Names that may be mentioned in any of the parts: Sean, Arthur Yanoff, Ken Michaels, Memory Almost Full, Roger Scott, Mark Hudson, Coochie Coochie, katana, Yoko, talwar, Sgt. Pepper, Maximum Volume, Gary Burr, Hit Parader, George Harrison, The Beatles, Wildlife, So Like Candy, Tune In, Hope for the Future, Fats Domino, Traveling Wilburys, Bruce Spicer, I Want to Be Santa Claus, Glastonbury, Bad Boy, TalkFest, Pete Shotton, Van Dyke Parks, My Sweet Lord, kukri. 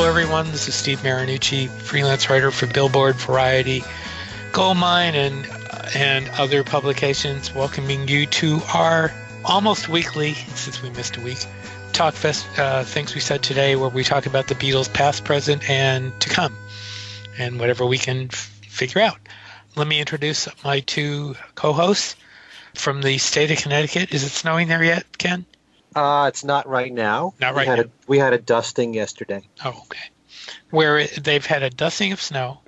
Hello, everyone. This is Steve Marinucci, freelance writer for Billboard, Variety, Goldmine, and other publications, welcoming you to our almost weekly, since we missed a week, TalkFest Things We Said Today, where we talk about the Beatles past, present, and to come, and whatever we can figure out. Let me introduce my two co-hosts from the state of Connecticut. Is it snowing there yet, Ken? It's not right now. We had a dusting yesterday. Oh, okay. Where they've had a dusting of snow.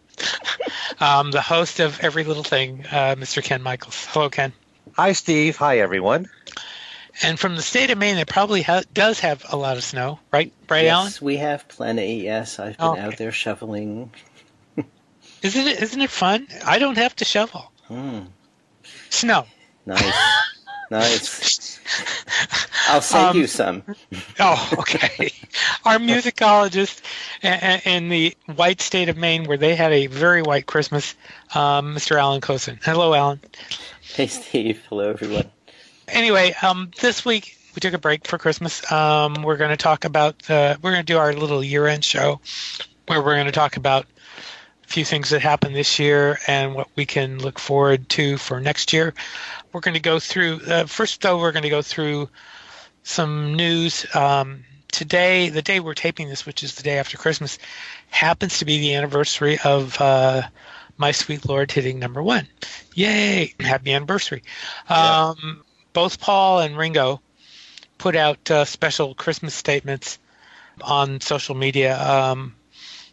The host of Every Little Thing, Mr. Ken Michaels. Hello, Ken. Hi, Steve. Hi, everyone. And from the state of Maine, it probably does have a lot of snow, right? Right, yes, Alan? Yes, we have plenty. Yes, I've been out there shoveling. Isn't it fun? I don't have to shovel. Snow. Nice. Nice. I'll send you some. Oh, okay. Our musicologist in the white state of Maine, where they had a very white Christmas, Mr. Allan Kozinn. Hello, Allan. Hey, Steve. Hello, everyone. Anyway, this week we took a break for Christmas. We're going to talk about we're going to do our little year-end show, where we're going to talk about a few things that happened this year and what we can look forward to for next year. We're going to go through first, though. We're going to go through some news. Today, the day we're taping this, which is the day after Christmas, happens to be the anniversary of My Sweet Lord hitting #1. Yay! Happy anniversary. Yeah. Both Paul and Ringo put out special Christmas statements on social media.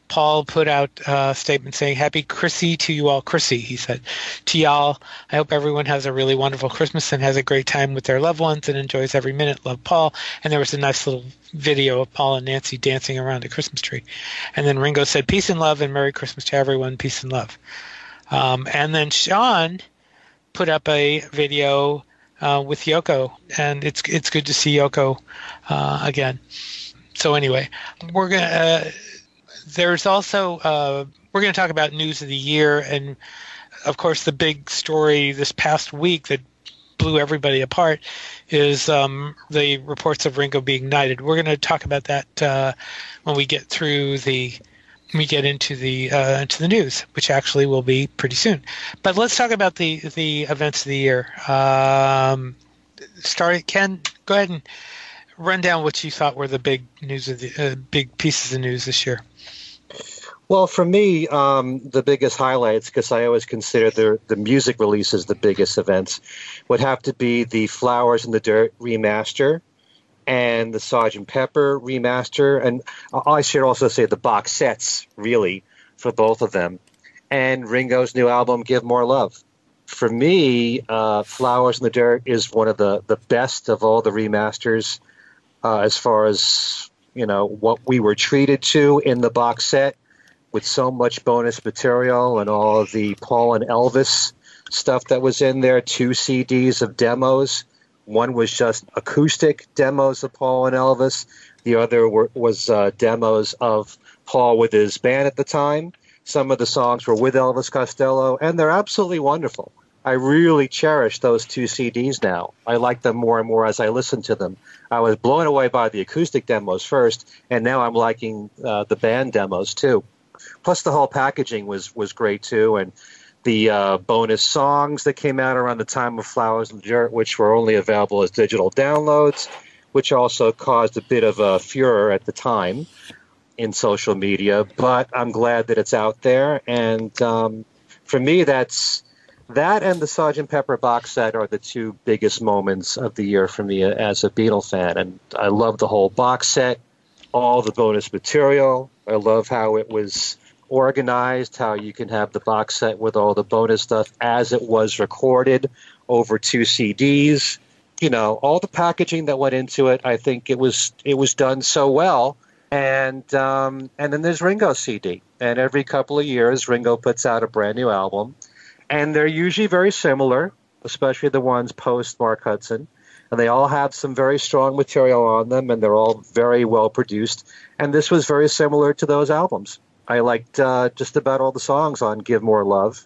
Paul put out a statement saying, "Happy Chrissy to you all." Chrissy, he said, "To y'all, I hope everyone has a really wonderful Christmas and has a great time with their loved ones and enjoys every minute. Love, Paul." And there was a nice little video of Paul and Nancy dancing around a Christmas tree. And then Ringo said, "Peace and love and Merry Christmas to everyone. Peace and love." And then Sean put up a video with Yoko, and it's good to see Yoko again. So anyway, we're gonna. There's also we're going to talk about news of the year, and of course the big story this past week that blew everybody apart is the reports of Ringo being knighted. We're going to talk about that when we get through into the news, which actually will be pretty soon. But let's talk about the events of the year. Start, Ken. Go ahead and run down what you thought were the big news of the big pieces of news this year. Well, for me, the biggest highlights, because I always consider the music releases the biggest events, would have to be the Flowers in the Dirt remaster and the Sgt. Pepper remaster. And I should also say the box sets, really, for both of them. And Ringo's new album, Give More Love. For me, Flowers in the Dirt is one of the best of all the remasters as far as, you know, what we were treated to in the box set, with so much bonus material and all of the Paul and Elvis stuff that was in there. 2 CDs of demos. One was just acoustic demos of Paul and Elvis. The other was demos of Paul with his band at the time. Some of the songs were with Elvis Costello, and they're absolutely wonderful. I really cherish those 2 CDs now. I like them more and more as I listen to them. I was blown away by the acoustic demos first, and now I'm liking the band demos too. Plus, the whole packaging was great, too, and the bonus songs that came out around the time of Flowers in the Dirt, which were only available as digital downloads, which also caused a bit of a furor at the time in social media. But I'm glad that it's out there, and for me, that's that and the Sgt. Pepper box set are the 2 biggest moments of the year for me as a Beatle fan, and I love the whole box set, all the bonus material. I love how it was organized, how you can have the box set with all the bonus stuff as it was recorded over 2 CDs. You know, all the packaging that went into it, I think it was done so well. And then there's Ringo's CD. And every couple of years, Ringo puts out a brand new album. And they're usually very similar, especially the ones post Mark Hudson. And they all have some very strong material on them, and they're all very well produced. And this was very similar to those albums. I liked just about all the songs on Give More Love.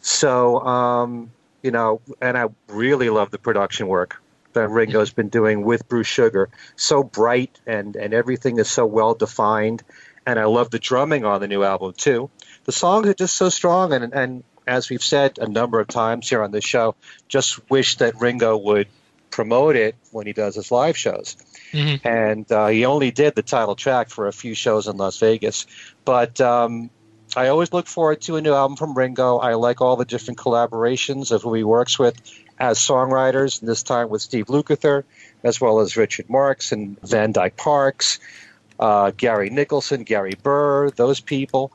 So, you know, and I really love the production work that Ringo's been doing with Bruce Sugar. So bright, and everything is so well defined. and I love the drumming on the new album too. The songs are just so strong, and as we've said a number of times here on this show, just wish that Ringo would promote it when he does his live shows. Mm-hmm. And he only did the title track for a few shows in Las Vegas. But I always look forward to a new album from Ringo. I like all the different collaborations of who he works with as songwriters, and this time with Steve Lukather, as well as Richard Marx and Van Dyke Parks, Gary Nicholson, Gary Burr, those people,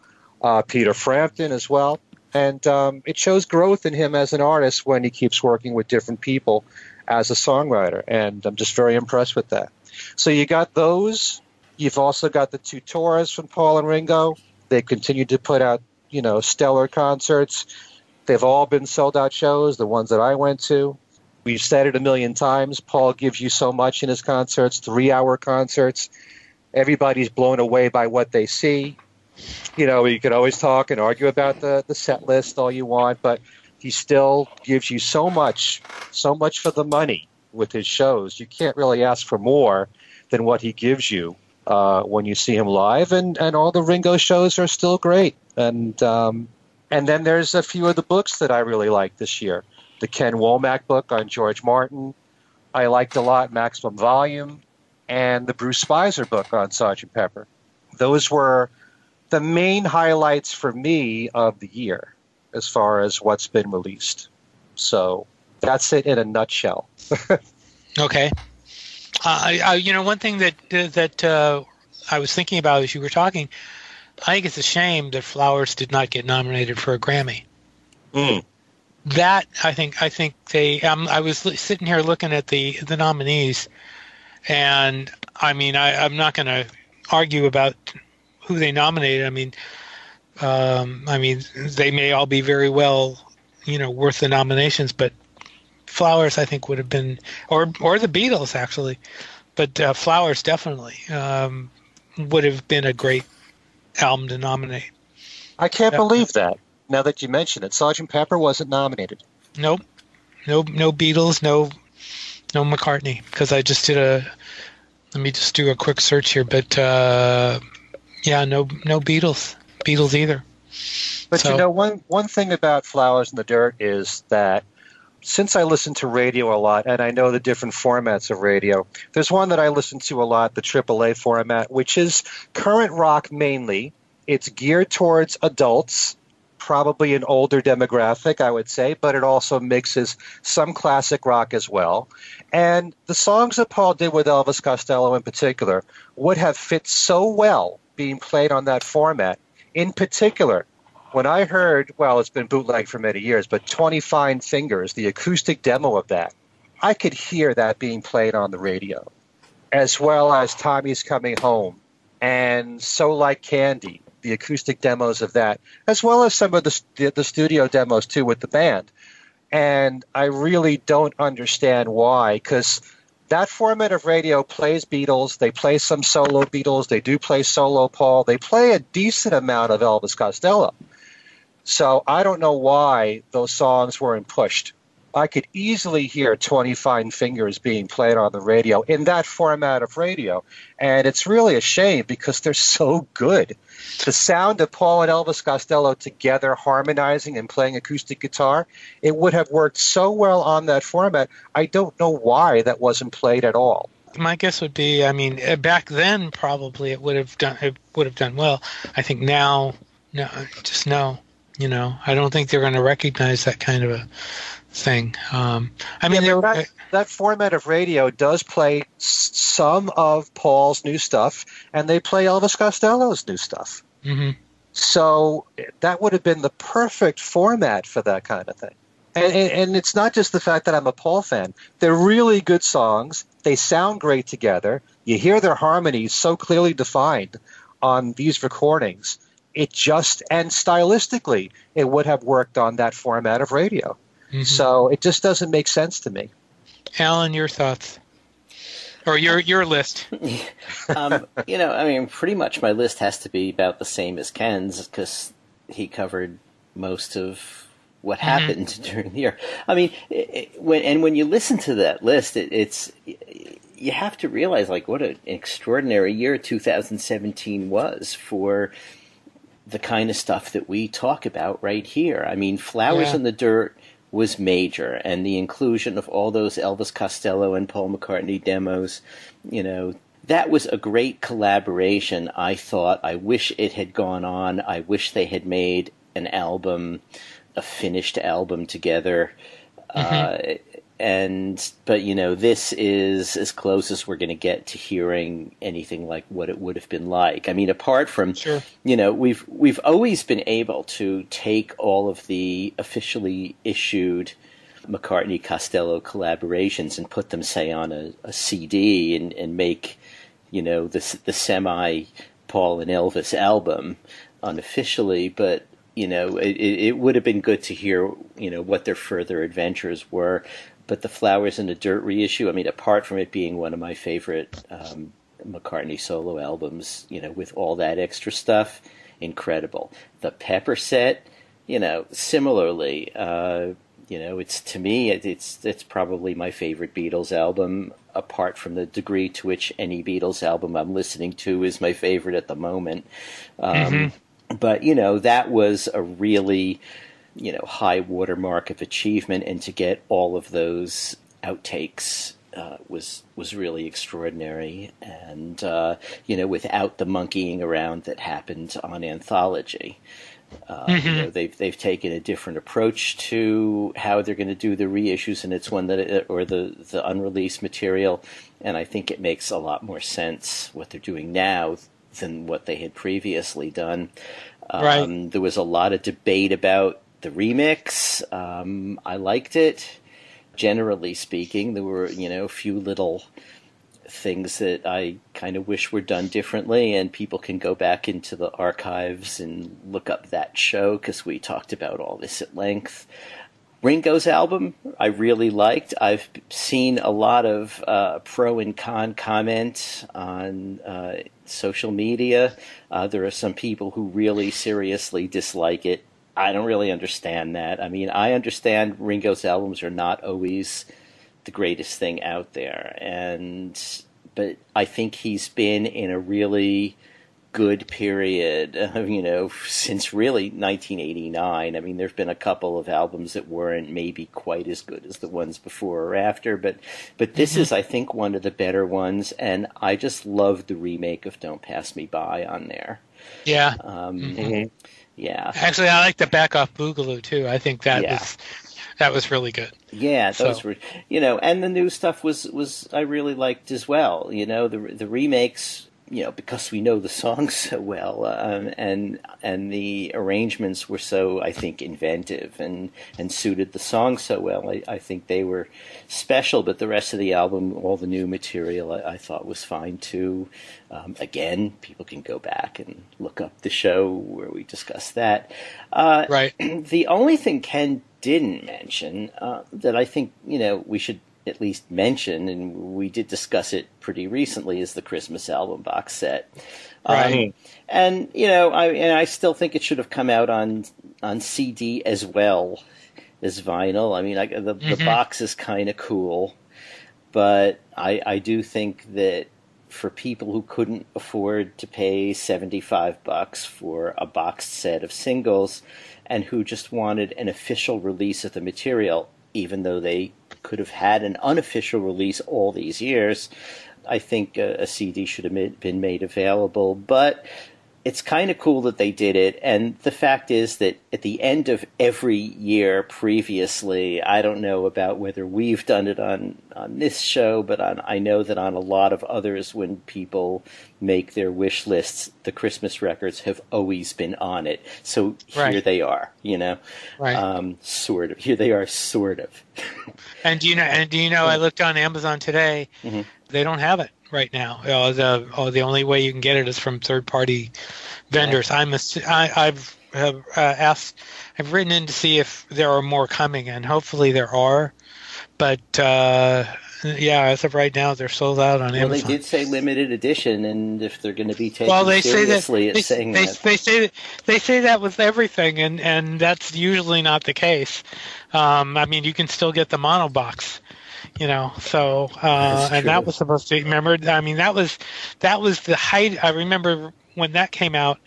Peter Frampton as well. And it shows growth in him as an artist when he keeps working with different people as a songwriter, and I'm just very impressed with that. So you got those. You've also got the two tours from Paul and Ringo. They've continued to put out, you know, stellar concerts. They've all been sold-out shows, the ones that I went to. We've said it a million times. Paul gives you so much in his concerts, 3-hour concerts. Everybody's blown away by what they see. You know, you can always talk and argue about the set list all you want, but he still gives you so much for the money with his shows. You can't really ask for more than what he gives you when you see him live, and all the Ringo shows are still great. And then there's a few of the books that I really liked this year. The Ken Womack book on George Martin, I liked a lot, Maximum Volume, and the Bruce Spicer book on Sgt. Pepper. Those were the main highlights for me of the year, as far as what's been released. So that's it in a nutshell. Okay. One thing that I was thinking about as you were talking, I think it's a shame that Flowers did not get nominated for a Grammy. Mm. That I think they. I was sitting here looking at the nominees, and I mean I'm not going to argue about who they nominated. I mean, they may all be very well, you know, worth the nominations, but Flowers, I think, would have been, or the Beatles actually, but Flowers definitely would have been a great album to nominate. I can't believe that. Now that you mention it, Sgt. Pepper wasn't nominated. Nope, no Beatles, no McCartney. Because I just did let me just do a quick search here, but yeah, no Beatles. Beatles either. But so, you know, one thing about Flowers in the Dirt is that since I listen to radio a lot, and I know the different formats of radio, there's one that I listen to a lot, the AAA format, which is current rock mainly. It's geared towards adults, probably an older demographic, I would say, but it also mixes some classic rock as well. And the songs that Paul did with Elvis Costello in particular would have fit so well being played on that format. In particular, when I heard, well, it's been bootlegged for many years, but 20 Fine Fingers, the acoustic demo of that, I could hear that being played on the radio, as well as Tommy's Coming Home and So Like Candy, the acoustic demos of that, as well as some of the studio demos, too, with the band. And I really don't understand why, because that format of radio plays Beatles. They play some solo Beatles. They do play solo Paul. They play a decent amount of Elvis Costello. So I don't know why those songs weren't pushed. I could easily hear 20 Fine Fingers being played on the radio in that format of radio. And it's really a shame because they're so good. The sound of Paul and Elvis Costello together harmonizing and playing acoustic guitar, it would have worked so well on that format. I don't know why that wasn't played at all. My guess would be, I mean, back then probably it would have done well. I think now, no. You know, I don't think they're going to recognize that kind of a thing. I mean, that format of radio does play some of Paul's new stuff, and they play Elvis Costello's new stuff. Mm-hmm. So that would have been the perfect format for that kind of thing. And it's not just the fact that I'm a Paul fan. They're really good songs. They sound great together. You hear their harmonies so clearly defined on these recordings. It just, and stylistically, it would have worked on that format of radio. Mm-hmm. So it just doesn't make sense to me. Allan, your thoughts? Or your list? You know, I mean, pretty much my list has to be about the same as Ken's because he covered most of what happened during the year. I mean, when you listen to that list, it's you have to realize, like, what an extraordinary year 2017 was for the kind of stuff that we talk about right here. I mean, Flowers in the Dirt was major, and the inclusion of all those Elvis Costello and Paul McCartney demos, you know, that was a great collaboration, I thought. I wish it had gone on. I wish they had made an album, a finished album together. But, you know, this is as close as we're going to get to hearing anything like what it would have been like. I mean, apart from, you know, we've always been able to take all of the officially issued McCartney-Costello collaborations and put them, say, on a CD and make, you know, the semi-Paul and Elvis album unofficially, but you know, it would have been good to hear, you know, what their further adventures were. But the Flowers in the Dirt reissue, I mean, apart from it being one of my favorite McCartney solo albums, you know, with all that extra stuff, incredible. The Pepper set, you know, similarly, you know, it's to me, it's probably my favorite Beatles album, apart from the degree to which any Beatles album I'm listening to is my favorite at the moment. But, you know, that was a really, you know, high watermark of achievement. And to get all of those outtakes was really extraordinary. And, you know, without the monkeying around that happened on Anthology, you know, they've taken a different approach to how they're going to do the reissues. And it's one that, or the unreleased material. And I think it makes a lot more sense what they're doing now than what they had previously done. Right. There was a lot of debate about the remix. I liked it. Generally speaking, there were, you know, a few little things that I kind of wish were done differently, and people can go back into the archives and look up that show because we talked about all this at length. Ringo's album, I really liked. I've seen a lot of pro and con comment on social media. There are some people who really seriously dislike it. I don't really understand that. I mean, I understand Ringo's albums are not always the greatest thing out there, but I think he's been in a really good period, you know, since really 1989. I mean, there've been a couple of albums that weren't maybe quite as good as the ones before or after, but this is, I think, one of the better ones, and I just love the remake of Don't Pass Me By on there. Yeah. Yeah. Actually, I like the Back Off Boogaloo too. I think that was really good. Yeah, those were, you know, and the new stuff was I really liked as well. You know, the remakes, you know, because we know the songs so well, and the arrangements were so, I think, inventive and suited the song so well. I think they were special, but the rest of the album, all the new material, I thought was fine too. Again, people can go back and look up the show where we discussed that. Right. The only thing Ken didn't mention that I think, you know, we should at least mention, and we did discuss it pretty recently, is the Christmas album box set. Right. And, you know, I still think it should have come out on CD as well as vinyl. I mean, the box is kind of cool, but I do think that for people who couldn't afford to pay $75 for a boxed set of singles and who just wanted an official release of the material, even though they could have had an unofficial release all these years, I think a CD should have been made available. But it's kind of cool that they did it. And the fact is that at the end of every year previously, I don't know about whether we've done it on this show, but I know that on a lot of others, when people make their wish lists, the Christmas records have always been on it. So here they are, you know, sort of. Here they are, sort of. And do you know? I looked on Amazon today. They don't have it right now. The only way you can get it is from third-party vendors. Yeah. I've written in to see if there are more coming, and hopefully there are. But as of right now, they're sold out on Amazon. They did say limited edition, and if they're going to be taken seriously, they say that with everything, and that's usually not the case. I mean, you can still get the mono box. you know. So and that was supposed to be, remember, I mean, that was the height. I remember when that came out,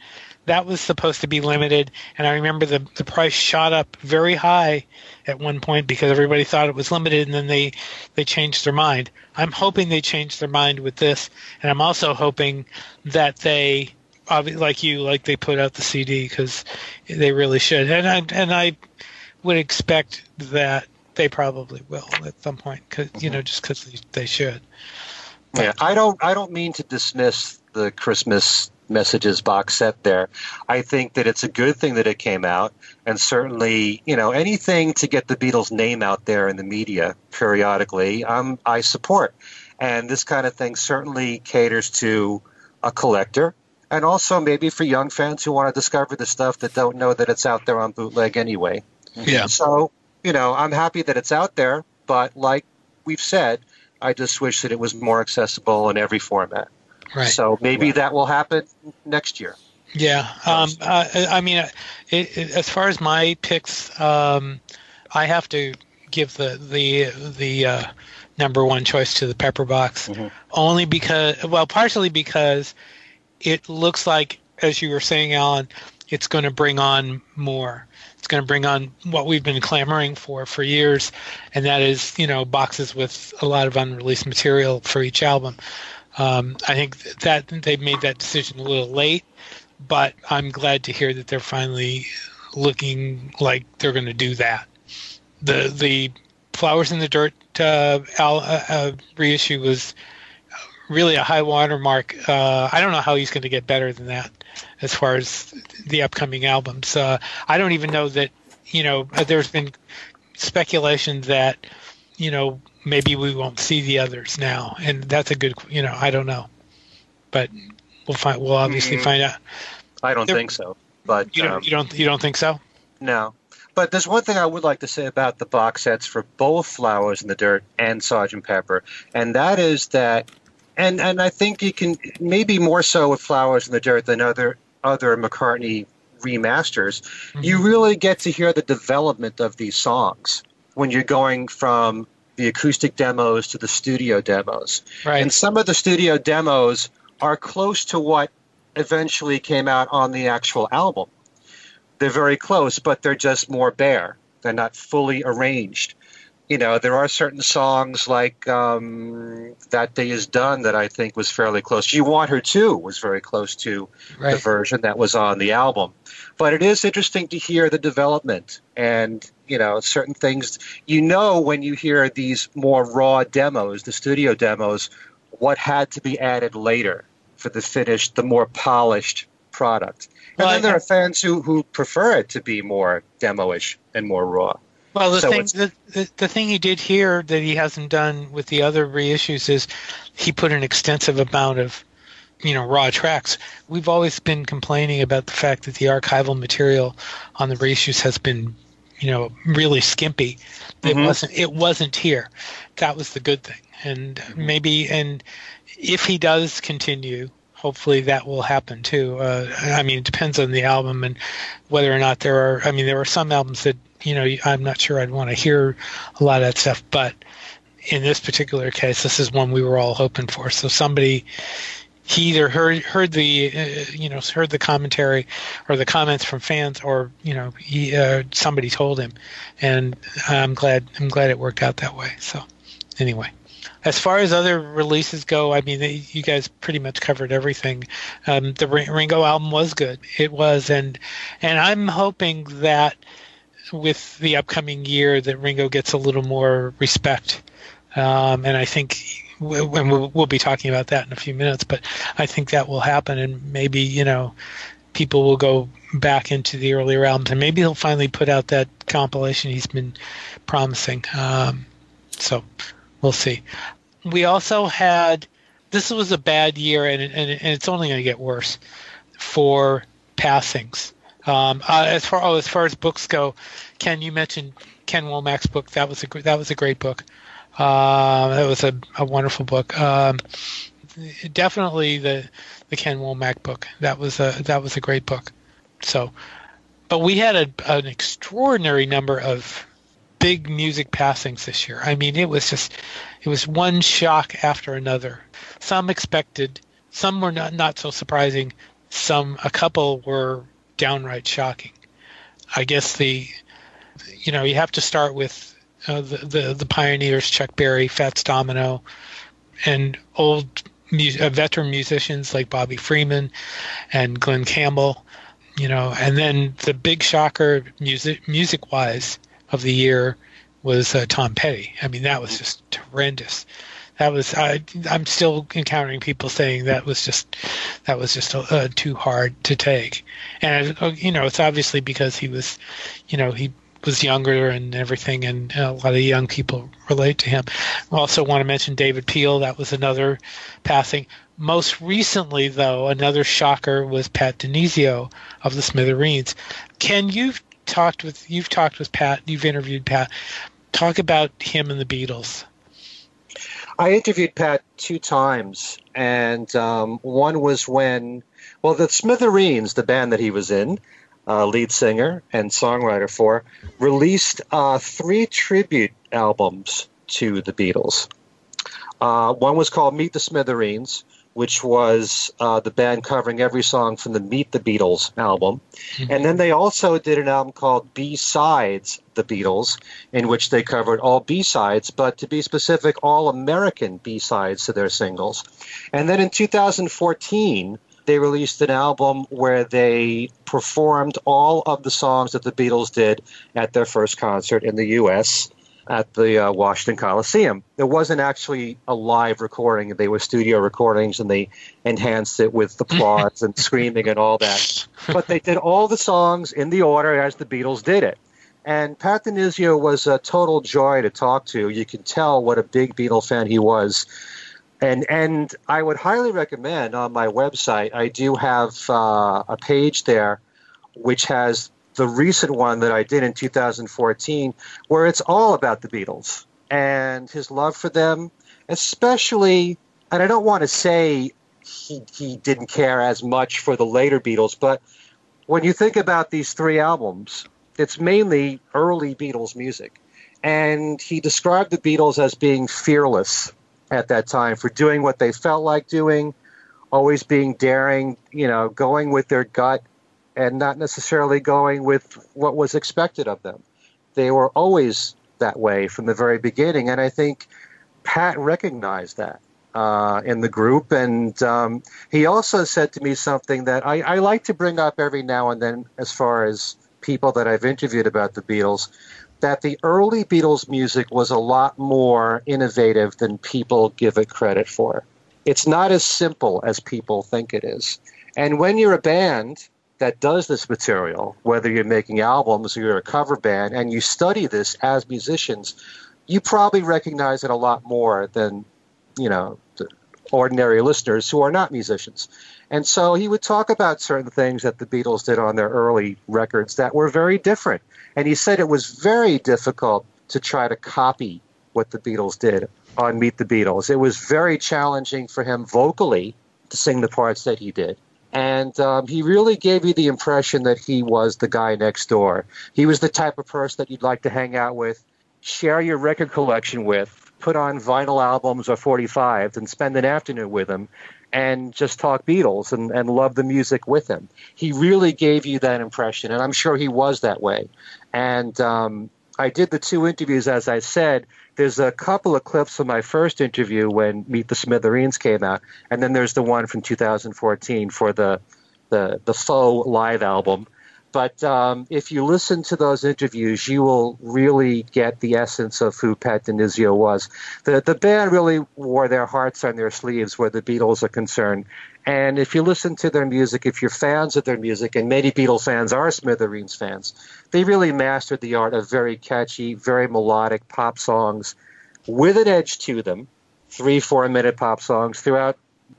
that was supposed to be limited, and I remember the price shot up very high at one point because everybody thought it was limited, and then they changed their mind. I'm hoping they change their mind with this, and I'm also hoping that they, like they put out the CD, because they really should. And I would expect that they probably will at some point, cause, you know, just because they should. Yeah, I don't mean to dismiss the Christmas messages box set there. I think that it's a good thing that it came out, and certainly, you know, anything to get the Beatles' name out there in the media periodically, I support. And this kind of thing certainly caters to a collector, and also maybe for young fans who want to discover the stuff that don't know that it's out there on bootleg anyway. Yeah. So, you know, I'm happy that it's out there, but like we've said, I just wish that it was more accessible in every format. Right. So maybe that will happen next year. Yeah. I mean, as far as my picks, I have to give the number one choice to the Pepper Box, only because, well, partially because it looks like, as you were saying, Alan, it's going to bring on more. It's going to bring on what we've been clamoring for years, and that is, you know, boxes with a lot of unreleased material for each album. I think that they made that decision a little late, but I'm glad to hear that they're finally looking like they're going to do that. The Flowers in the Dirt reissue was really a high watermark. I don't know how he's going to get better than that as far as the upcoming albums. I don't even know that, you know, there's been speculation that, you know, maybe we won't see the others now, and that's a good, you know, I don't know, but we'll obviously find out. I don't think so, but you don't think so? No, but there's one thing I would like to say about the box sets for both Flowers in the Dirt and Sgt. Pepper, and that is that, and I think you can maybe more so with Flowers in the Dirt than other McCartney remasters. You really get to hear the development of these songs when you're going from the acoustic demos to the studio demos. Right. And some of the studio demos are close to what eventually came out on the actual album. They're very close, but they're just more bare. They're not fully arranged. You know, there are certain songs like That Day Is Done that I think was fairly close. You Want Her To was very close to the version that was on the album. But it is interesting to hear the development and, you know, certain things. You know, when you hear these more raw demos, the studio demos, what had to be added later for the finished, the more polished product. And then there are fans who prefer it to be more demo-ish and more raw. Well, the thing he did here that he hasn't done with the other reissues is he put an extensive amount of, you know, raw tracks. We've always been complaining about the fact that the archival material on the reissues has been, you know, really skimpy. It wasn't here. That was the good thing. And maybe, and if he does continue, hopefully that will happen too. I mean, it depends on the album and whether or not there are. I mean, there are some albums that, you know, I'm not sure I'd want to hear a lot of that stuff. But in this particular case, this is one we were all hoping for. So somebody, he either heard the commentary or the comments from fans, or, you know, somebody told him. And I'm glad it worked out that way. So anyway. As far as other releases go, I mean, you guys pretty much covered everything. The Ringo album was good. It was, and I'm hoping that with the upcoming year that Ringo gets a little more respect. And I think we'll be talking about that in a few minutes, but I think that will happen, and maybe, you know, people will go back into the earlier albums, and maybe he'll finally put out that compilation he's been promising. So we'll see. We also had, this was a bad year, and it's only going to get worse for passings. As far as books go, Ken, you mentioned Ken Womack's book. That was a great book. That was a wonderful book. Definitely the Ken Womack book. That was a great book. So, but we had an extraordinary number of big music passings this year. I mean, it was one shock after another. Some expected, some were not so surprising, a couple were downright shocking. I guess you have to start with the pioneers, Chuck Berry, Fats Domino, and veteran musicians like Bobby Freeman and Glenn Campbell, and then the big shocker music-wise of the year was Tom Petty. I mean, that was just horrendous. That was I'm still encountering people saying that was just too hard to take. And it's obviously because he was younger and everything, and a lot of young people relate to him. I also want to mention David Peel. That was another passing. Most recently, though, another shocker was Pat DiNizio of the Smithereens. Ken, you've talked with Pat. You've interviewed Pat. Talk about him and the Beatles. I interviewed Pat 2 times, and one was when, the Smithereens, the band that he was in, lead singer and songwriter for, released 3 tribute albums to the Beatles. One was called Meet the Smithereens, which was the band covering every song from the Meet the Beatles album. Mm-hmm. And then they also did an album called B-Sides the Beatles, in which they covered all B-Sides, but to be specific, all American B-Sides to their singles. And then in 2014... they released an album where they performed all of the songs that the Beatles did at their first concert in the U.S. at the Washington Coliseum. There wasn't actually a live recording. They were studio recordings, and they enhanced it with applause and screaming and all that. But they did all the songs in the order as the Beatles did it. And Pat DiNizio was a total joy to talk to. You can tell what a big Beatle fan he was. And I would highly recommend, on my website, I do have a page there which has the recent one that I did in 2014, where it's all about the Beatles and his love for them, especially, and I don't want to say he didn't care as much for the later Beatles, but when you think about these 3 albums, it's mainly early Beatles music. And he described the Beatles as being fearless at that time, for doing what they felt like doing, always being daring, going with their gut and not necessarily going with what was expected of them. They were always that way from the very beginning, and I think Pat recognized that in the group. And he also said to me something that I like to bring up every now and then as far as people that I've interviewed about the Beatles, that the early Beatles music was a lot more innovative than people give it credit for. It's not as simple as people think it is. And when you're a band that does this material, whether you're making albums or you're a cover band, and you study this as musicians, you probably recognize it a lot more than, the ordinary listeners who are not musicians. And so he would talk about certain things that the Beatles did on their early records that were very different. And he said it was very difficult to try to copy what the Beatles did on Meet the Beatles. It was very challenging for him vocally to sing the parts that he did. And he really gave you the impression that he was the guy next door. He was the type of person that you'd like to hang out with, share your record collection with, put on vinyl albums or 45s and spend an afternoon with him and just talk Beatles and love the music with him. He really gave you that impression, and I'm sure he was that way. And I did the 2 interviews, as I said. There's a couple of clips from my first interview when Meet the Smithereens came out, and then there's the one from 2014 for the faux live album. But if you listen to those interviews, you will really get the essence of who Pat DiNizio was. The band really wore their hearts on their sleeves where the Beatles are concerned. And if you listen to their music, if you're fans of their music, and many Beatles fans are Smithereens fans, they really mastered the art of very catchy, very melodic pop songs with an edge to them, 3-4-minute pop songs throughout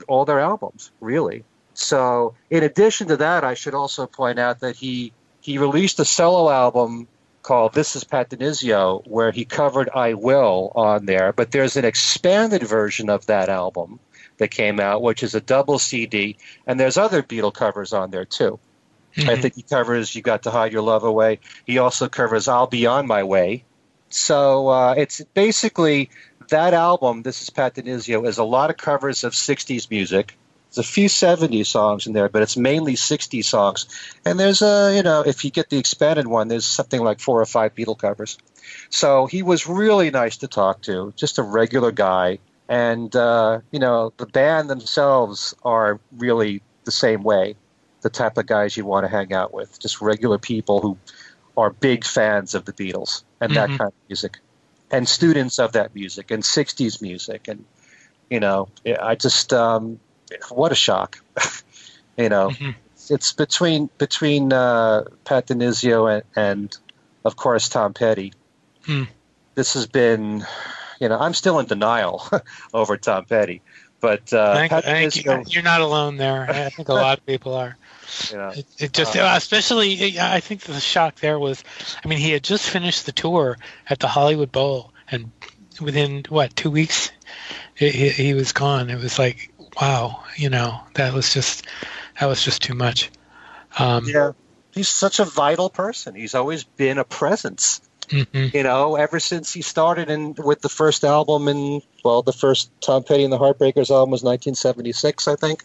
all their albums, really. So in addition to that, I should also point out that he released a solo album called This Is Pat DiNizio, where he covered I Will on there. But there's an expanded version of that album that came out, which is a double CD. And there's other Beatle covers on there, too. Mm-hmm. I think he covers You Got to Hide Your Love Away. He also covers I'll Be on My Way, So it's basically that album, This Is Pat DiNizio, is a lot of covers of 60s music. There's a few 70s songs in there, but it's mainly 60s songs. And there's a, you know, if you get the expanded one, there's something like 4 or 5 Beatle covers. So he was really nice to talk to, just a regular guy. And, you know, the band themselves are really the same way, the type of guys you want to hang out with, just regular people who are big fans of the Beatles and that kind of music, and students of that music and 60s music. And, you know, I just, what a shock, you know. It's between Pat DiNizio and, of course, Tom Petty. This has been, you know, I'm still in denial over Tom Petty, but you're not alone there. I think a lot of people are. You know, it just, especially, I think the shock there was, I mean, he had just finished the tour at the Hollywood Bowl, and within what, 2 weeks, he was gone. It was like, wow, you know, that was just too much. Yeah, he's such a vital person. He's always been a presence. You know, ever since he started with the first album, and well, the first Tom Petty and the Heartbreakers album was 1976, I think.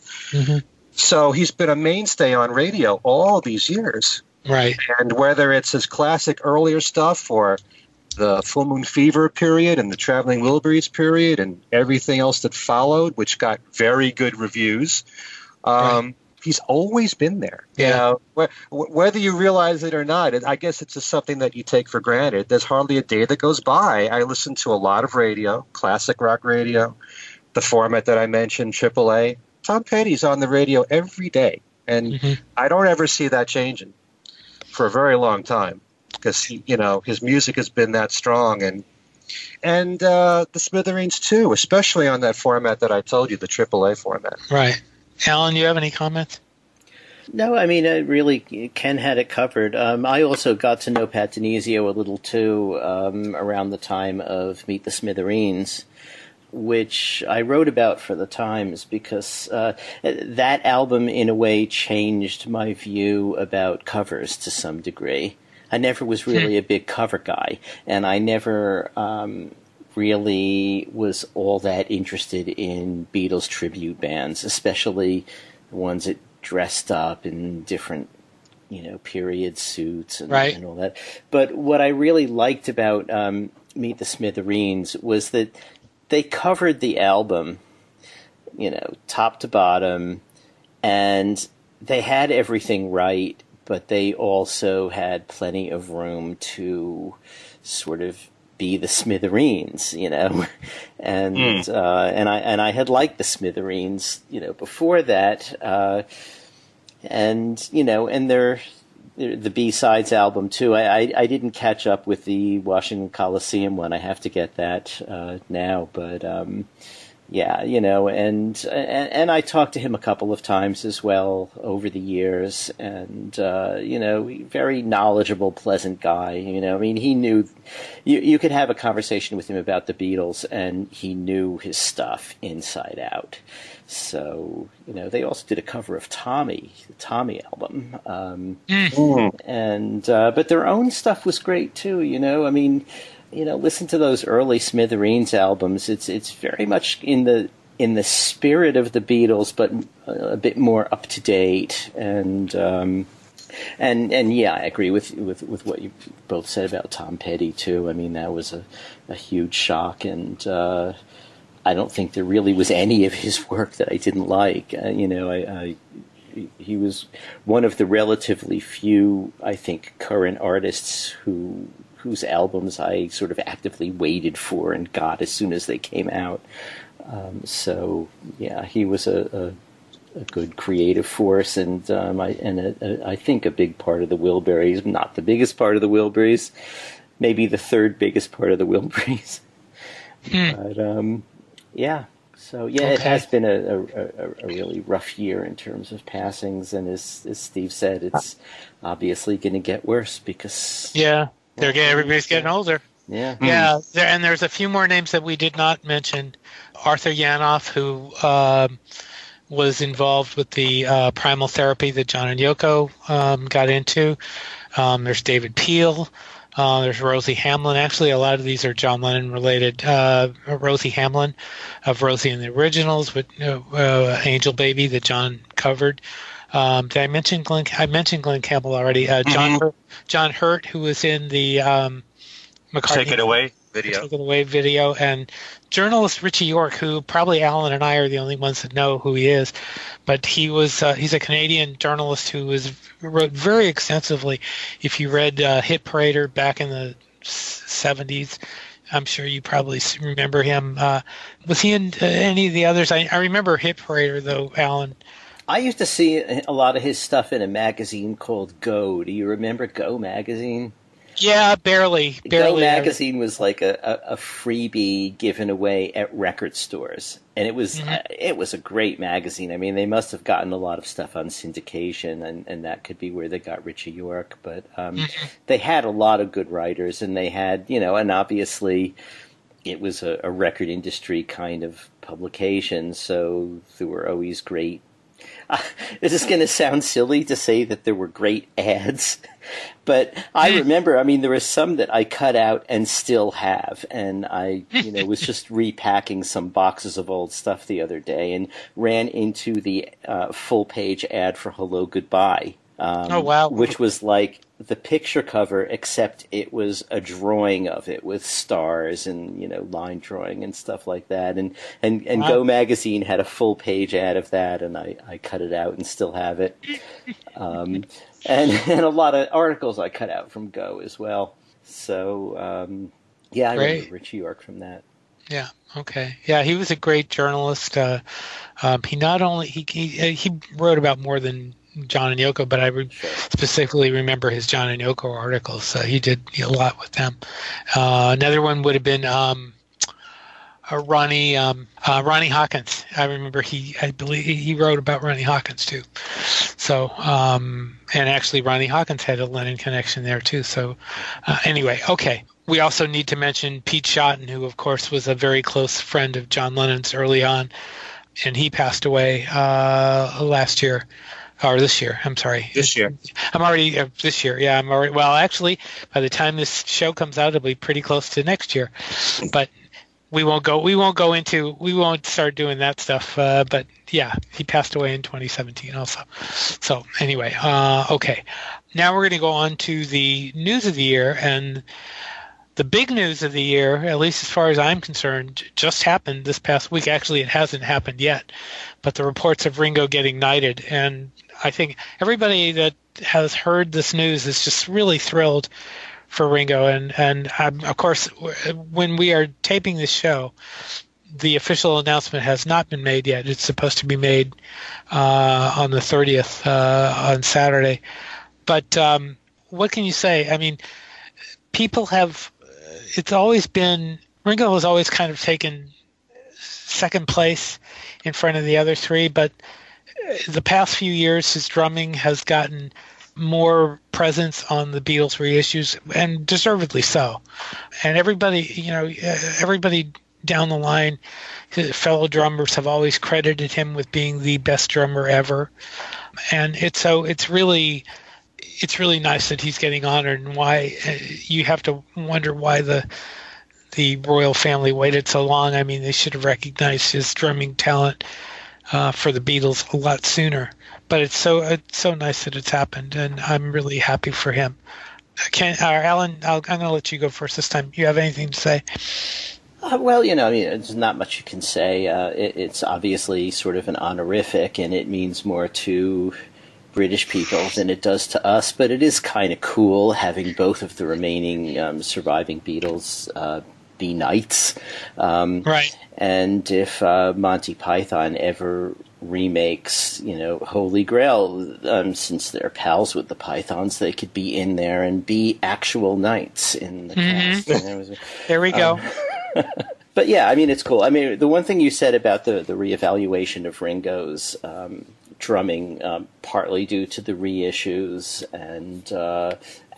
So he's been a mainstay on radio all these years. Right. And whether it's his classic earlier stuff or the Full Moon Fever period and the Traveling Wilburys period and everything else that followed, which got very good reviews, right. He's always been there, you know, whether you realize it or not. I guess it's just something that you take for granted. There's hardly a day that goes by. I listen to a lot of radio, classic rock radio, the format that I mentioned, AAA. Tom Petty's on the radio every day, and I don't ever see that changing for a very long time, because, you know, his music has been that strong. And the Smithereens, too, especially on that format that I told you, the AAA format. Right. Alan, you have any comments? No, I mean, really, Ken had it covered. I also got to know Pat DiNizio a little, too, around the time of Meet the Smithereens, which I wrote about for the Times, because that album, in a way, changed my view about covers to some degree. I never was really a big cover guy, and I never really was all that interested in Beatles tribute bands, especially the ones that dressed up in different, you know, period suits and all that. But what I really liked about Meet the Smithereens was that they covered the album, you know, top to bottom, and they had everything right. But they also had plenty of room to sort of be the Smithereens, you know, and I had liked the Smithereens, you know, before that, and you know, and the B-sides album too. I didn't catch up with the Washington Coliseum one. I have to get that now, but. Yeah, you know, and I talked to him a couple of times as well over the years, and you know, very knowledgeable, pleasant guy. You know, I mean, he knew you could have a conversation with him about the Beatles, and he knew his stuff inside out. So, you know, they also did a cover of the Tommy album, and but their own stuff was great too. You know, I mean. You know, listen to those early Smithereens albums. It's very much in the spirit of the Beatles, but a bit more up to date. And yeah, I agree with what you both said about Tom Petty too. I mean, that was a huge shock, and I don't think there really was any of his work that I didn't like. You know, he was one of the relatively few, I think, current artists whose albums I sort of actively waited for and got as soon as they came out. So yeah, he was a good creative force, and I think a big part of the Wilburys, not the biggest part of the Wilburys, maybe the third biggest part of the Wilburys. But yeah, so yeah, okay. It has been a really rough year in terms of passings, and as Steve said, it's obviously going to get worse because yeah. Everybody's getting older. Yeah. Yeah. And there's a few more names that we did not mention. Arthur Yanoff, who was involved with the primal therapy that John and Yoko got into. There's David Peel. There's Rosie Hamlin. Actually, a lot of these are John Lennon-related. Rosie Hamlin of Rosie and the Originals with Angel Baby that John covered. Did I mention Glenn? I mentioned Glenn Campbell already. John Hurt, who was in the McCartney Take It Away video. Take It Away video, and journalist Richie York, who probably Alan and I are the only ones that know who he is, but he was he's a Canadian journalist who wrote very extensively. If you read Hit Parader back in the 70s, I'm sure you probably remember him. Was he in any of the others? I remember Hit Parader, though, Alan. I used to see a lot of his stuff in a magazine called Go. Do you remember Go magazine? Yeah, barely. Go magazine was like a freebie given away at record stores, and it was a great magazine. I mean, they must have gotten a lot of stuff on syndication, and that could be where they got Richie York. But they had a lot of good writers, and they had, and obviously it was a record industry kind of publication, so there were always great. This is going to sound silly to say that there were great ads, but I remember, there were some that I cut out and still have. And I, was just repacking some boxes of old stuff the other day and ran into the full-page ad for Hello Goodbye, which was like the picture cover, except it was a drawing of it with stars and, line drawing and stuff like that. And Go magazine had a full page ad of that, and I cut it out and still have it. And a lot of articles I cut out from Go as well. So, I remember Richie York from that. Yeah. Okay. Yeah, he was a great journalist. He not only he wrote about more than John and Yoko, but I specifically remember his John and Yoko articles. So he did a lot with them. Another one would have been Ronnie Hawkins. I remember I believe he wrote about Ronnie Hawkins too. So and actually Ronnie Hawkins had a Lennon connection there too. So anyway, okay. We also need to mention Pete Shotton, who of course was a very close friend of John Lennon's early on, and he passed away last year. Or this year, I'm sorry. This year. This year, yeah. Well, actually, by the time this show comes out, it'll be pretty close to next year. But we won't start doing that stuff. But yeah, he passed away in 2017 also. So anyway, okay. Now we're going to go on to the news of the year. And the big news of the year, at least as far as I'm concerned, just happened this past week. Actually, it hasn't happened yet. But the reports of Ringo getting knighted, and I think everybody that has heard this news is just really thrilled for Ringo. And of course, when we are taping this show, the official announcement has not been made yet. It's supposed to be made on the 30th, on Saturday. But what can you say? I mean, people have – it's always been – Ringo has always kind of taken second place in front of the other three, but – the past few years, his drumming has gotten more presence on the Beatles reissues, and deservedly so. And everybody down the line, his fellow drummers have always credited him with being the best drummer ever. And it's really nice that he's getting honored, and why you have to wonder why the royal family waited so long. I mean, they should have recognized his drumming talent for the Beatles a lot sooner, but it's so nice that it's happened, and I'm really happy for him. Alan, I'm going to let you go first this time. You have anything to say? Well, there's not much you can say. It's obviously sort of an honorific, and it means more to British people than it does to us. But it is kind of cool having both of the remaining surviving Beatles be knights. Right. And if Monty Python ever remakes, Holy Grail, since they're pals with the Pythons, they could be in there and be actual knights in the cast. There we go. But yeah, it's cool. The one thing you said about the reevaluation of Ringo's drumming, partly due to the reissues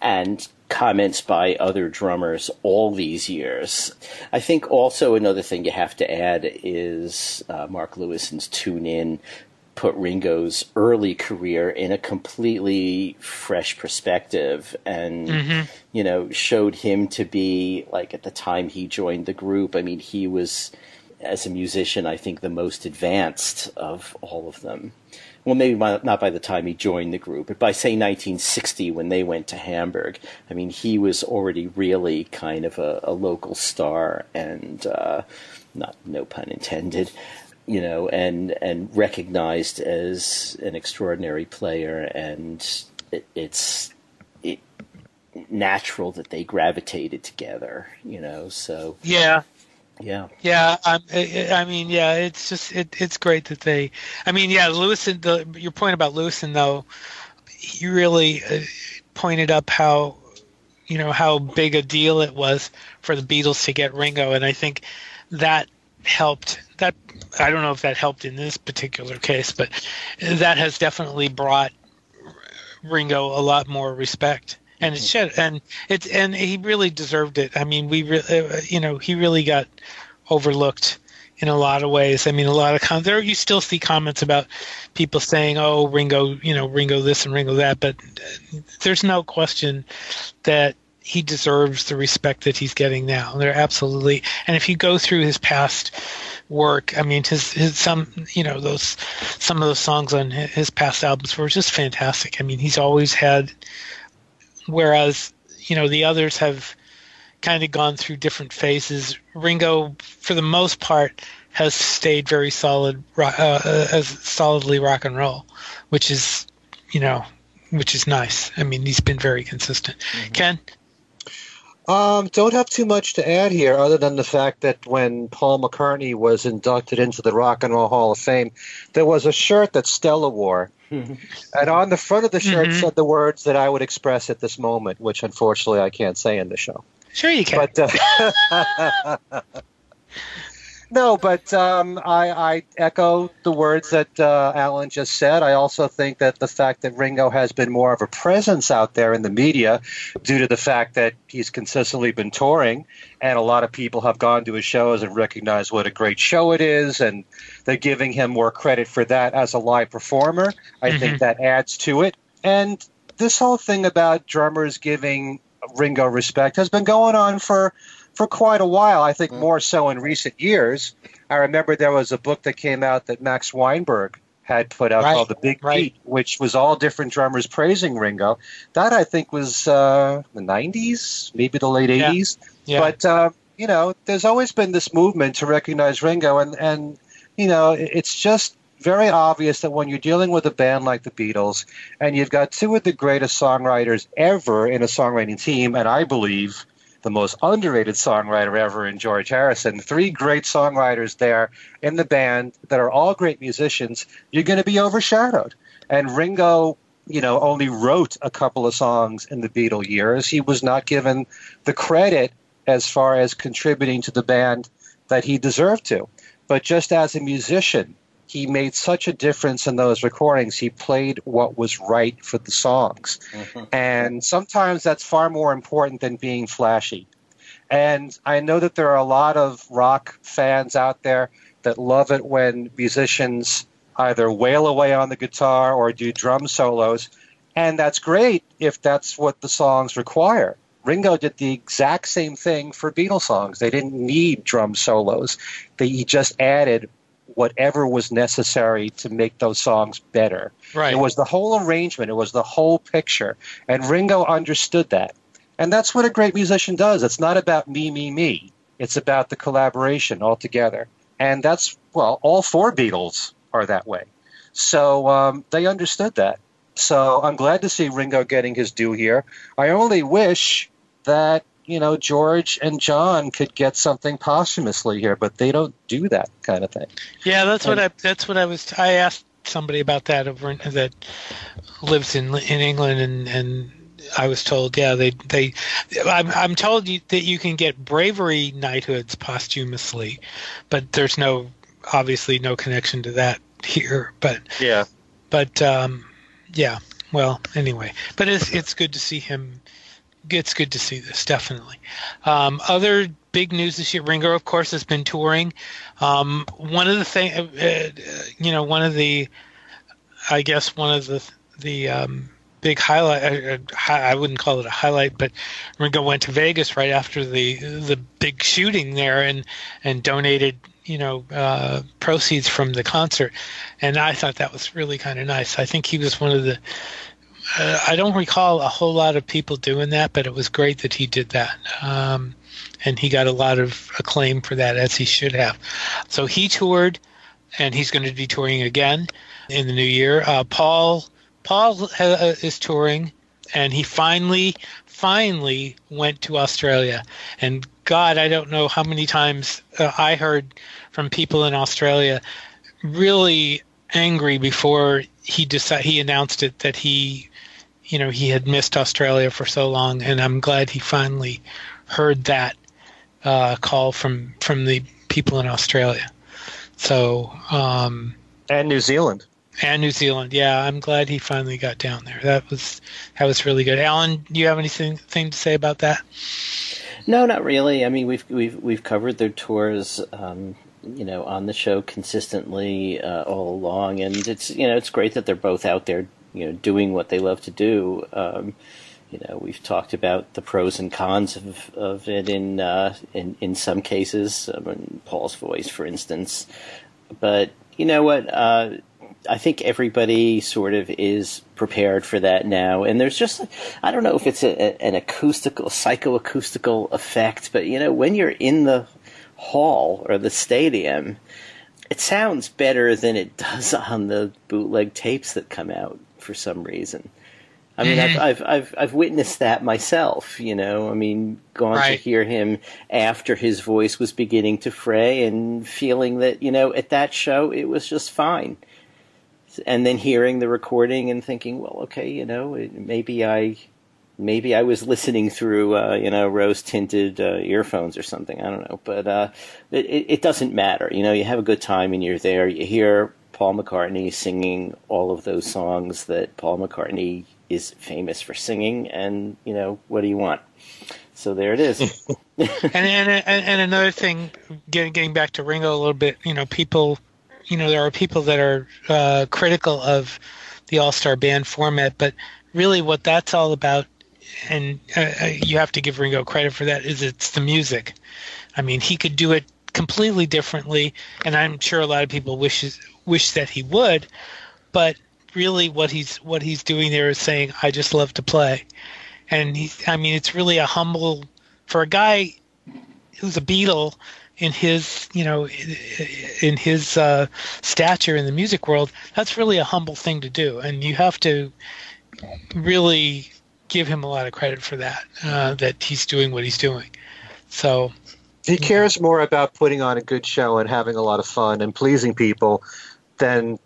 and comments by other drummers all these years. I think also another thing you have to add is Mark Lewisohn's tune in put Ringo's early career in a completely fresh perspective and, you know, showed him to be, like, at the time he joined the group, I mean, he was, as a musician, I think the most advanced of all of them. Well, maybe not by the time he joined the group, but by, say, 1960 when they went to Hamburg. I mean, he was already really kind of a local star and, not no pun intended, you know, and recognized as an extraordinary player, and it's natural that they gravitated together, you know, so. Yeah. Yeah. Yeah. I mean, yeah, it's just, it's great that they, I mean, yeah, Lewison, your point about Lewison though, he really pointed up how, you know, how big a deal it was for the Beatles to get Ringo. And I think that helped that. I don't know if that helped in this particular case, but that has definitely brought Ringo a lot more respect. And it should, and he really deserved it. I mean, you know, he really got overlooked in a lot of ways. I mean, a lot of there you still see comments about people saying, "Oh, Ringo, you know, Ringo this and Ringo that," but there's no question that he deserves the respect that he's getting now. They're absolutely, and if you go through his past work, I mean, his you know, some of those songs on his past albums were just fantastic. I mean, he's always had. Whereas, you know, the others have kind of gone through different phases. Ringo, for the most part, has stayed very solid, as solidly rock and roll, which is, you know, which is nice. I mean, he's been very consistent. Ken? Don't have too much to add here other than the fact that when Paul McCartney was inducted into the Rock and Roll Hall of Fame, there was a shirt that Stella wore. And on the front of the shirt said the words that I would express at this moment, which unfortunately I can't say in the show. Sure you can. But, no, but I echo the words that Allan just said. I also think that the fact that Ringo has been more of a presence out there in the media due to the fact that he's consistently been touring and a lot of people have gone to his shows and recognized what a great show it is, and they're giving him more credit for that as a live performer. I think that adds to it. And this whole thing about drummers giving Ringo respect has been going on for quite a while, I think more so in recent years. I remember there was a book that came out that Max Weinberg had put out called The Big Beat, which was all different drummers praising Ringo. That, I think, was the 90s, maybe the late 80s. Yeah. But, you know, there's always been this movement to recognize Ringo, and you know, it's just very obvious that when you're dealing with a band like the Beatles and you've got two of the greatest songwriters ever in a songwriting team, and I believe the most underrated songwriter ever in George Harrison, three great songwriters there in the band that are all great musicians, you're going to be overshadowed. And Ringo, you know, only wrote a couple of songs in the Beatle years. He was not given the credit as far as contributing to the band that he deserved to. But just as a musician, he made such a difference in those recordings. He played what was right for the songs. And sometimes that's far more important than being flashy. And I know that there are a lot of rock fans out there that love it when musicians either wail away on the guitar or do drum solos. And that's great if that's what the songs require. Ringo did the exact same thing for Beatles songs. They didn't need drum solos. He just added whatever was necessary to make those songs better. Right. It was the whole arrangement. It was the whole picture. And Ringo understood that. And that's what a great musician does. It's not about me, me, me. It's about the collaboration altogether. And that's, well, all four Beatles are that way. So they understood that. So I'm glad to see Ringo getting his due here. I only wish that, you know, George and John could get something posthumously here, but they don't do that kind of thing. Yeah, I asked somebody about that over that lives in England, and I was told, yeah, I'm told that you can get bravery knighthoods posthumously, but there's obviously no connection to that here. But well, anyway, but it's good to see him. It's good to see this, definitely. Other big news this year, Ringo, of course, has been touring. One of the I guess one of the big highlight, I wouldn't call it a highlight, but Ringo went to Vegas right after the big shooting there and donated, proceeds from the concert. And I thought that was really kind of nice. I think he was one of the, I don't recall a whole lot of people doing that, but it was great that he did that. And he got a lot of acclaim for that, as he should have. So he toured, and he's going to be touring again in the new year. Paul is touring, and he finally went to Australia. And God, I don't know how many times I heard from people in Australia really angry before he announced it that he had missed Australia for so long. And I'm glad he finally heard that call from the people in Australia. So and New Zealand. And New Zealand, yeah. I'm glad he finally got down there. That was really good. Allan, do you have anything to say about that? No, not really. I mean, we've covered their tours, on the show consistently all along, and it's great that they're both out there, doing what they love to do. We've talked about the pros and cons of it in some cases, in Paul's voice, for instance. But you know what? I think everybody sort of is prepared for that now. And there's just, I don't know if it's an acoustical, psychoacoustical effect, but, when you're in the hall or the stadium, it sounds better than it does on the bootleg tapes that come out for some reason. I mean, I've witnessed that myself, I mean, gone right to hear him after his voice was beginning to fray and feeling that, at that show, it was just fine. And then hearing the recording and thinking, well, okay, maybe I was listening through, rose-tinted earphones or something. I don't know. But it doesn't matter. You have a good time and you're there. You hear Paul McCartney singing all of those songs that Paul McCartney is famous for singing. And, what do you want? So there it is. and another thing, getting back to Ringo a little bit, people... there are people that are critical of the all-star band format, but really what that's all about, and you have to give Ringo credit for that, is it's the music. I mean, he could do it completely differently, and I'm sure a lot of people wish that he would, but really what he's doing there is saying, I just love to play. And it's really a humble, for a guy who's a Beatle, in his stature in the music world, that's really a humble thing to do, and you have to really give him a lot of credit for that. That he's doing what he's doing. So he cares more about putting on a good show and having a lot of fun and pleasing people than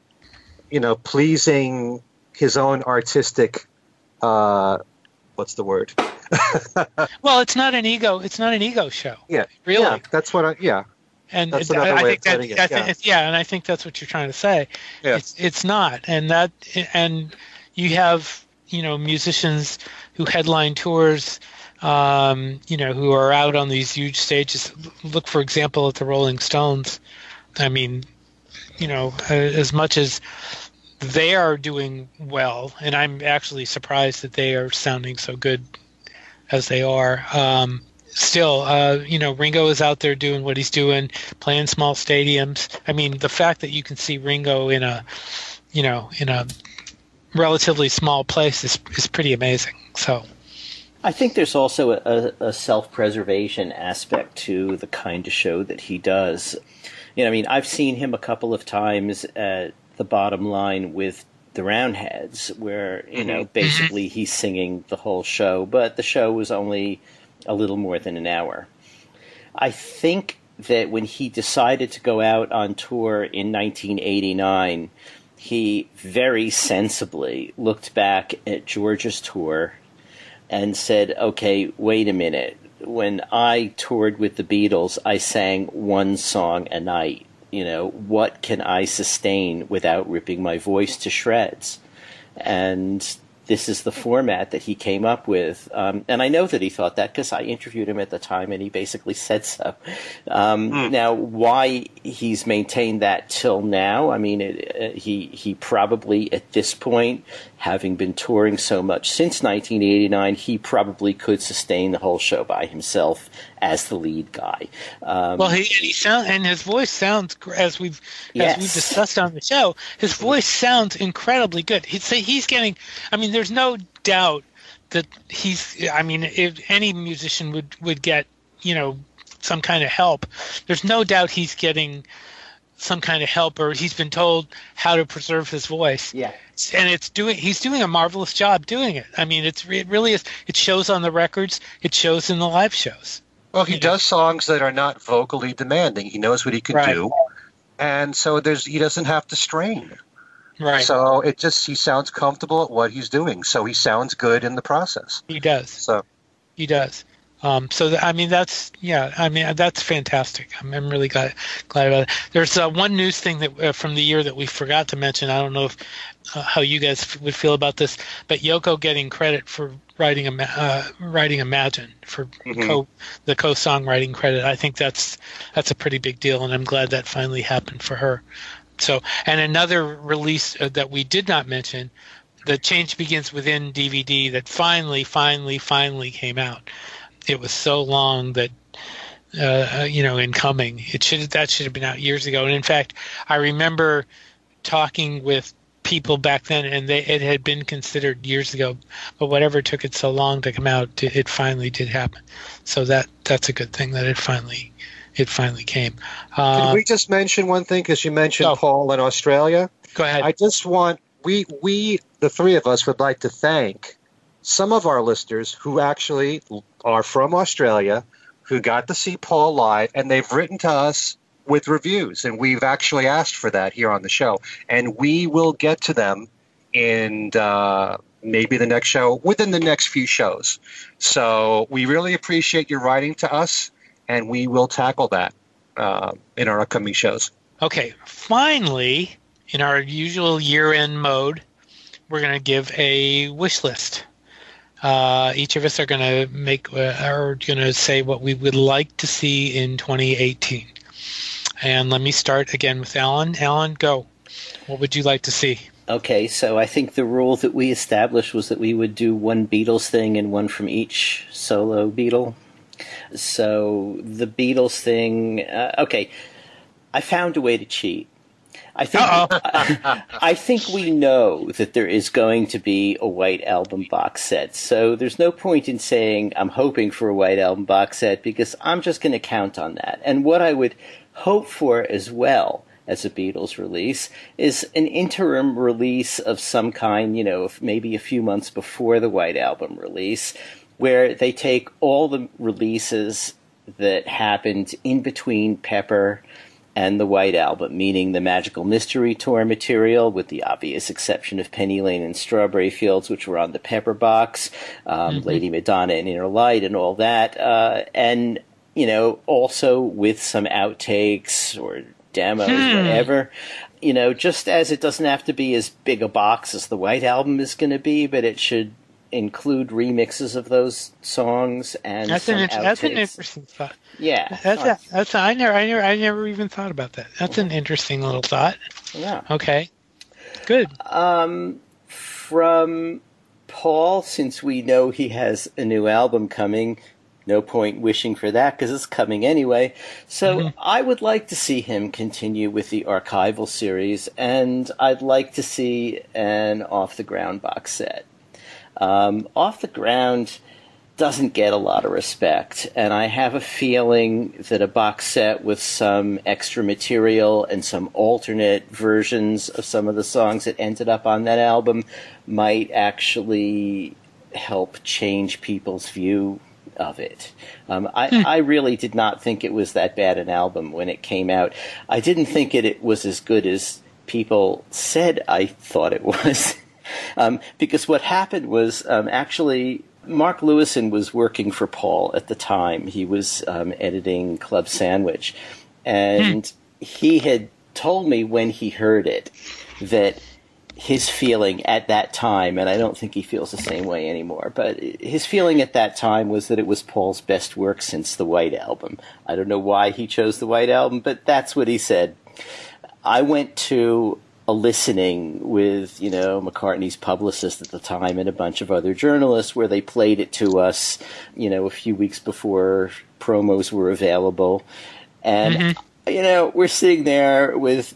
pleasing his own artistic. What's the word? Well, it's not an ego. It's not an ego show. Yeah, really. Yeah, that's what. And that's another way of putting it. And I think that's what you're trying to say. Yeah. It's not. And you have musicians who headline tours, who are out on these huge stages. Look, for example, at the Rolling Stones. I mean, as much as they are doing well, and I'm actually surprised that they are sounding so good as they are. Ringo is out there doing what he's doing, playing small stadiums. I mean, the fact that you can see Ringo in a relatively small place is pretty amazing. So I think there's also a self-preservation aspect to the kind of show that he does. I mean, I've seen him a couple of times at the Bottom Line with the Roundheads, where basically he's singing the whole show, but the show was only a little more than an hour. I think that when he decided to go out on tour in 1989, he very sensibly looked back at George's tour and said, okay, wait a minute, when I toured with the Beatles, I sang one song a night. What can I sustain without ripping my voice to shreds? And this is the format that he came up with. And I know that he thought that because I interviewed him at the time and he basically said so. Now, why he's maintained that till now, I mean, he probably at this point, having been touring so much since 1989, he probably could sustain the whole show by himself as the lead guy. Well, and his voice sounds, as we've discussed on the show, his voice sounds incredibly good. He's getting, I mean, there's no doubt that if any musician would get, some kind of help, there's no doubt he's getting some kind of help, or he's been told how to preserve his voice. Yeah. And he's doing a marvelous job doing it. I mean, it really is. It shows on the records. It shows in the live shows. Well, he does songs that are not vocally demanding. He knows what he can do. And so he doesn't have to strain. Right. So he sounds comfortable at what he's doing. So he sounds good in the process. He does. So he does. That's fantastic. I'm really glad about it. There's one news thing that from the year that we forgot to mention. I don't know if how you guys would feel about this, but Yoko getting credit for writing Imagine for the co-songwriting credit. I think that's a pretty big deal, and I'm glad that finally happened for her. So, and another release that we did not mention, The Change Begins Within DVD, that finally came out. It was so long that, in coming. That should have been out years ago. And in fact, I remember talking with people back then, and it had been considered years ago. But whatever took it so long to come out, it finally did happen. So that's a good thing that it finally came. Can we just mention one thing? Because you mentioned Paul in Australia. Go ahead. I just want we the three of us would like to thank some of our listeners who actually are from Australia, who got to see Paul live, and they've written to us with reviews, and we've actually asked for that here on the show, and we will get to them in maybe the next show, within the next few shows. So we really appreciate your writing to us, and we will tackle that in our upcoming shows. Okay, finally, in our usual year-end mode, we're going to give a wish list. Each of us are going to say what we would like to see in 2018. And let me start again with Allan. Allan, go. What would you like to see? Okay, so I think the rule that we established was that we would do one Beatles thing and one from each solo Beatle. So the Beatles thing, I found a way to cheat. I think we know that there is going to be a White Album box set, so there's no point in saying I'm hoping for a White Album box set, because I'm just going to count on that. And what I would hope for as well as a Beatles release is an interim release of some kind, maybe a few months before the White Album release, where they take all the releases that happened in between Pepper and the White Album, meaning the Magical Mystery Tour material, with the obvious exception of Penny Lane and Strawberry Fields, which were on the Pepper box, Lady Madonna and Inner Light and all that, and, also with some outtakes or demos, whatever. Just as it doesn't have to be as big a box as the White Album is going to be, but it should include remixes of those songs and that's an interesting thought. Yeah, I never even thought about that. That's an interesting little thought. Yeah. Okay. Good. From Paul, since we know he has a new album coming, no point wishing for that because it's coming anyway. So I would like to see him continue with the archival series, and I'd like to see an Off the Ground box set. Off the Ground doesn't get a lot of respect, and I have a feeling that a box set with some extra material and some alternate versions of some of the songs that ended up on that album might actually help change people's view of it. I really did not think it was that bad an album when it came out. I didn't think it was as good as people said I thought it was. Because what happened was, actually, Mark Lewison was working for Paul at the time. He was editing Club Sandwich, and he had told me when he heard it that his feeling at that time, and I don't think he feels the same way anymore, but his feeling at that time was that it was Paul's best work since the White Album. I don't know why he chose the White Album, but that's what he said. I went to a listening with, you know, McCartney's publicist at the time and a bunch of other journalists where they played it to us, you know, a few weeks before promos were available. And, you know, we're sitting there with,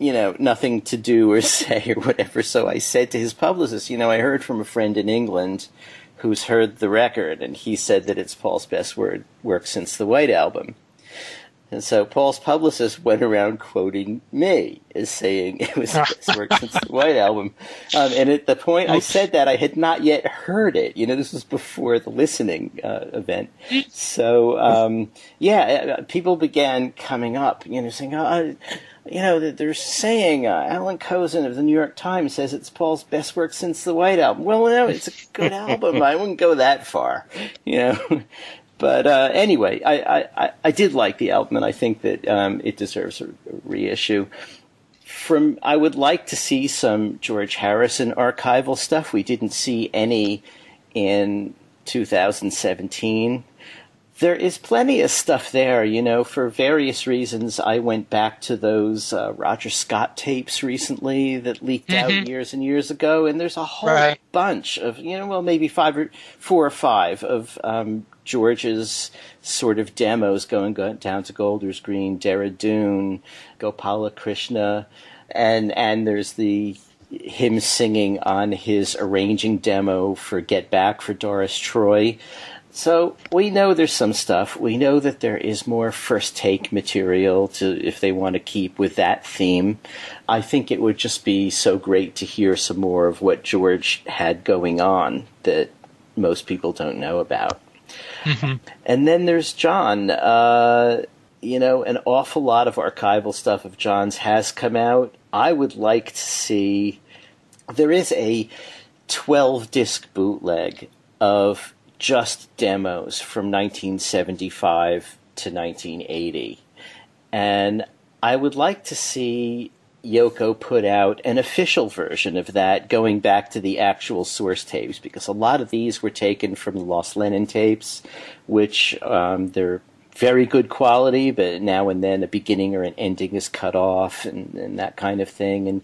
you know, nothing to do or say or whatever. So I said to his publicist, you know, I heard from a friend in England who's heard the record, and he said that it's Paul's best work since the White Album. And so Paul's publicist went around quoting me as saying it was the best work since the White Album. And at the point I said that, I had not yet heard it. You know, this was before the listening event. So, yeah, people began coming up, you know, saying, you know, they're saying Allan Kozinn of the New York Times says it's Paul's best work since the White Album. Well, no, it's a good album. I wouldn't go that far, you know. But anyway, I did like the album, and I think that it deserves a reissue. I would like to see some George Harrison archival stuff. We didn't see any in 2017. There is plenty of stuff there, you know. For various reasons, I went back to those Roger Scott tapes recently that leaked out years and years ago, and there's a whole bunch of, you know, well, maybe four or five of George's sort of demos going down to Golders Green, Dera Dune, Gopala Krishna, and there's him singing on his arranging demo for Get Back for Doris Troy. So we know there's some stuff. We know that there is more first take material if they want to keep with that theme. I think it would just be so great to hear some more of what George had going on that most people don't know about. And then there's John. You know, an awful lot of archival stuff of John's has come out. I would like to see – there is a 12-disc bootleg of just demos from 1975 to 1980. And I would like to see Yoko put out an official version of that going back to the actual source tapes, because a lot of these were taken from the Lost Lennon tapes, which they're very good quality, but now and then a beginning or an ending is cut off and that kind of thing.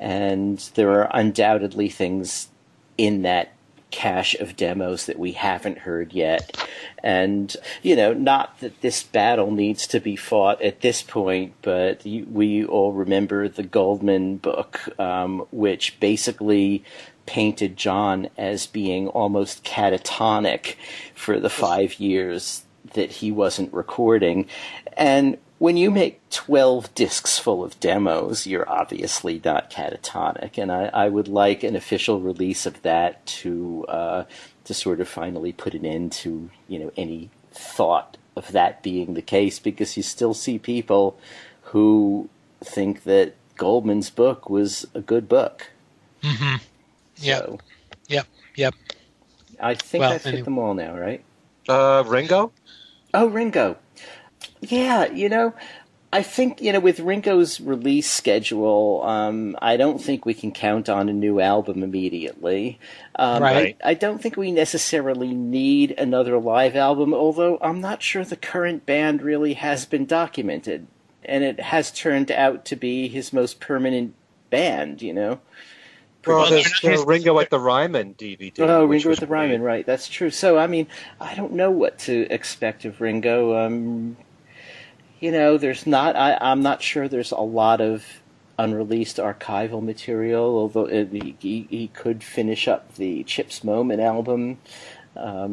And there are undoubtedly things in that cache of demos that we haven't heard yet. And, you know, not that this battle needs to be fought at this point, but we all remember the Goldmine book, which basically painted John as being almost catatonic for the 5 years that he wasn't recording. And when you make 12 discs full of demos, you're obviously not catatonic. And I would like an official release of that to sort of finally put an end to, you know, any thought of that being the case, because you still see people who think that Goldman's book was a good book. Yep. I think I've hit them all now, right? Ringo? Oh, Ringo. Yeah, you know, I think, you know, with Ringo's release schedule, I don't think we can count on a new album immediately. I don't think we necessarily need another live album, although I'm not sure the current band really has been documented. And it has turned out to be his most permanent band, you know. Well, there's Ringo at the Ryman DVD. Oh, Ringo at the Ryman, right. That's true. So, I mean, I don't know what to expect of Ringo. You know, there's not – I'm not sure there's a lot of unreleased archival material, although he could finish up the Chips Moment album. You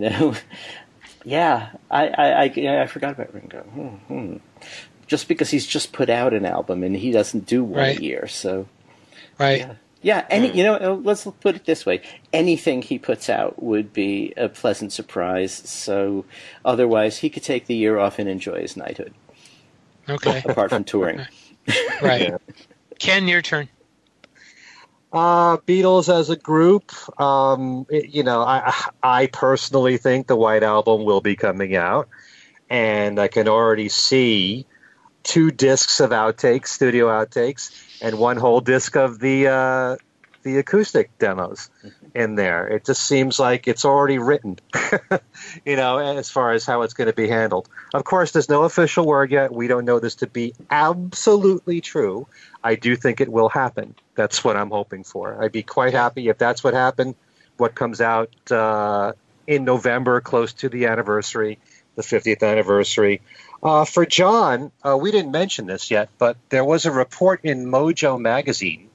know, I forgot about Ringo. Just because he's just put out an album and he doesn't do one a year, so. Yeah, you know, let's put it this way. Anything he puts out would be a pleasant surprise. So otherwise, he could take the year off and enjoy his knighthood. Okay. Apart from touring. Ken, your turn. Beatles as a group, you know, I personally think the White Album will be coming out. And I can already see two discs of outtakes, studio outtakes, and one whole disc of the acoustic demos in there. It just seems like it's already written, you know, as far as how it's going to be handled. Of course, there's no official word yet. We don't know this to be absolutely true. I do think it will happen. That's what I'm hoping for. I'd be quite happy if that's what happened. What comes out in November, close to the anniversary, the 50th anniversary. For John, we didn't mention this yet, but there was a report in Mojo Magazine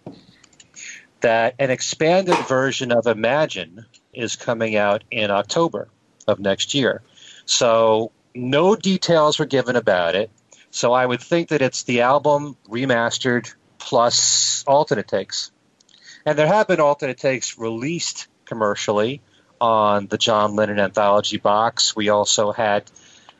that an expanded version of Imagine is coming out in October of next year. So no details were given about it. So I would think that it's the album remastered plus alternate takes. And there have been alternate takes released commercially on the John Lennon Anthology box. We also had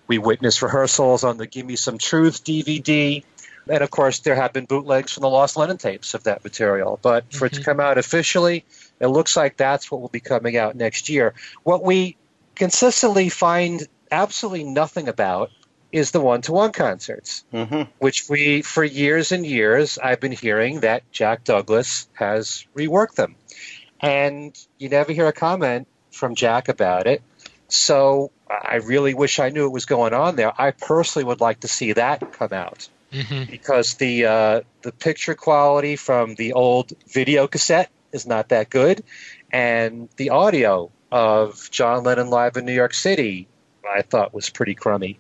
We Witnessed rehearsals on the Gimme Some Truth DVD. And, of course, there have been bootlegs from the Lost Lennon tapes of that material. But for it to come out officially, it looks like that's what will be coming out next year. What we consistently find absolutely nothing about is the one-to-one concerts, which we, for years and years, I've been hearing that Jack Douglas has reworked them. And you never hear a comment from Jack about it. So I really wish I knew what was going on there. I personally would like to see that come out. Because the picture quality from the old video cassette is not that good, and the audio of John Lennon Live in New York City I thought was pretty crummy.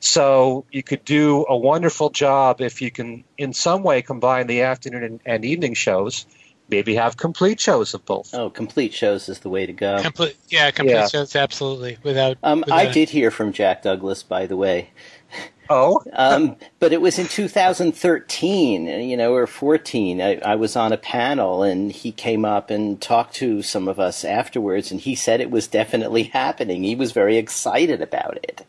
So you could do a wonderful job if you can in some way combine the afternoon and evening shows, maybe have complete shows of both. Oh, complete shows is the way to go. Complete shows, absolutely. Without... I did hear from Jack Douglas, by the way. Oh, but it was in 2013, you know, or 14. I was on a panel, and he came up and talked to some of us afterwards, and he said it was definitely happening. He was very excited about it.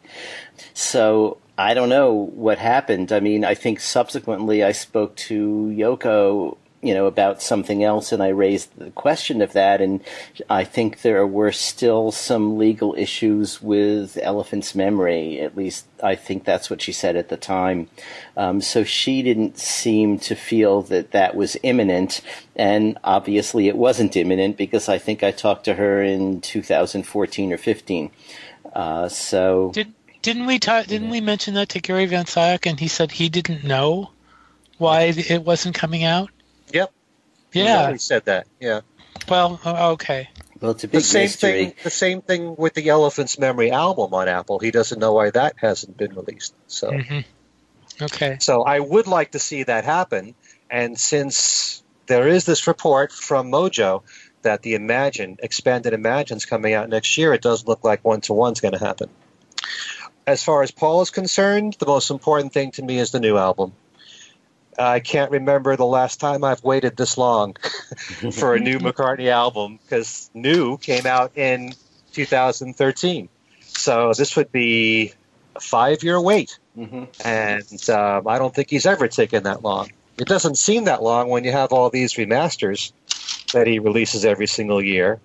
So I don't know what happened. I mean, I think subsequently I spoke to Yoko, you know, about something else, and I raised the question of that, and I think there were still some legal issues with Elephant's Memory, at least I think that's what she said at the time. So she didn't seem to feel that that was imminent, and obviously it wasn't imminent, because I think I talked to her in 2014 or 15. So Didn't we mention that to Gary Van Syk, and he said he didn't know why it wasn't coming out? Yep. Yeah. He said that. Yeah. Well, okay. Well, it's a big mystery. The same thing with the Elephant's Memory album on Apple. He doesn't know why that hasn't been released. So, okay. So I would like to see that happen. And since there is this report from Mojo that the expanded Imagine's coming out next year, it does look like one-to-one's going to happen. As far as Paul is concerned, the most important thing to me is the new album. I can't remember the last time I've waited this long for a new McCartney album, because New came out in 2013. So this would be a 5-year wait. And I don't think he's ever taken that long. It doesn't seem that long when you have all these remasters that he releases every single year.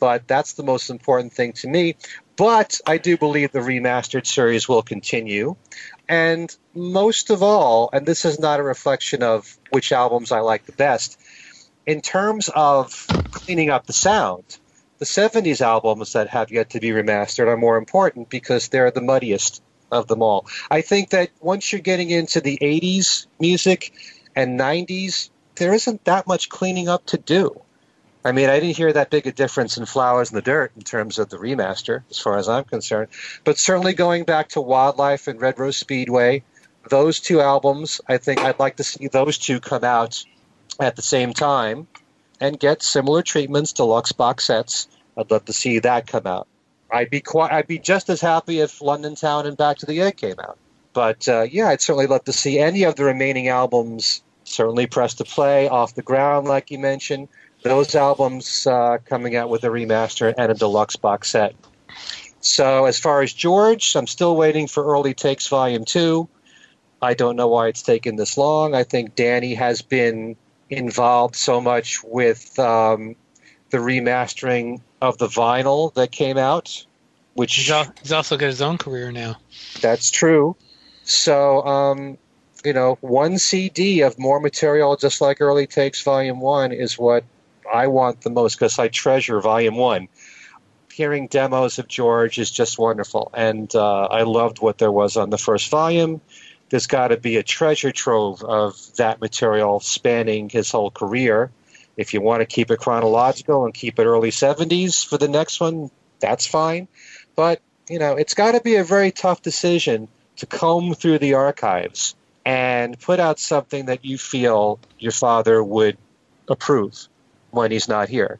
But that's the most important thing to me. But I do believe the remastered series will continue. And most of all, and this is not a reflection of which albums I like the best, in terms of cleaning up the sound, the 70s albums that have yet to be remastered are more important because they're the muddiest of them all. I think that once you're getting into the 80s music and 90s, there isn't that much cleaning up to do. I mean, I didn't hear that big a difference in Flowers in the Dirt in terms of the remaster, as far as I'm concerned. But certainly going back to Wildlife and Red Rose Speedway, those two albums, I think I'd like to see those two come out at the same time and get similar treatments, deluxe box sets. I'd love to see that come out. I'd be just as happy if London Town and Back to the Egg came out. But, yeah, I'd certainly love to see any of the remaining albums, certainly Press to Play, Off the Ground, like you mentioned. Those albums coming out with a remaster and a deluxe box set. So as far as George, I'm still waiting for Early Takes Volume 2. I don't know why it's taken this long. I think Danny has been involved so much with the remastering of the vinyl that came out. He's also got his own career now. That's true. So, you know, one CD of more material, just like Early Takes Volume 1, is what I want the most, because I treasure Volume 1. Hearing demos of George is just wonderful, and I loved what there was on the first volume. There's got to be a treasure trove of that material spanning his whole career. If you want to keep it chronological and keep it early 70s for the next one, that's fine. But, you know, it's got to be a very tough decision to comb through the archives and put out something that you feel your father would approve when he's not here.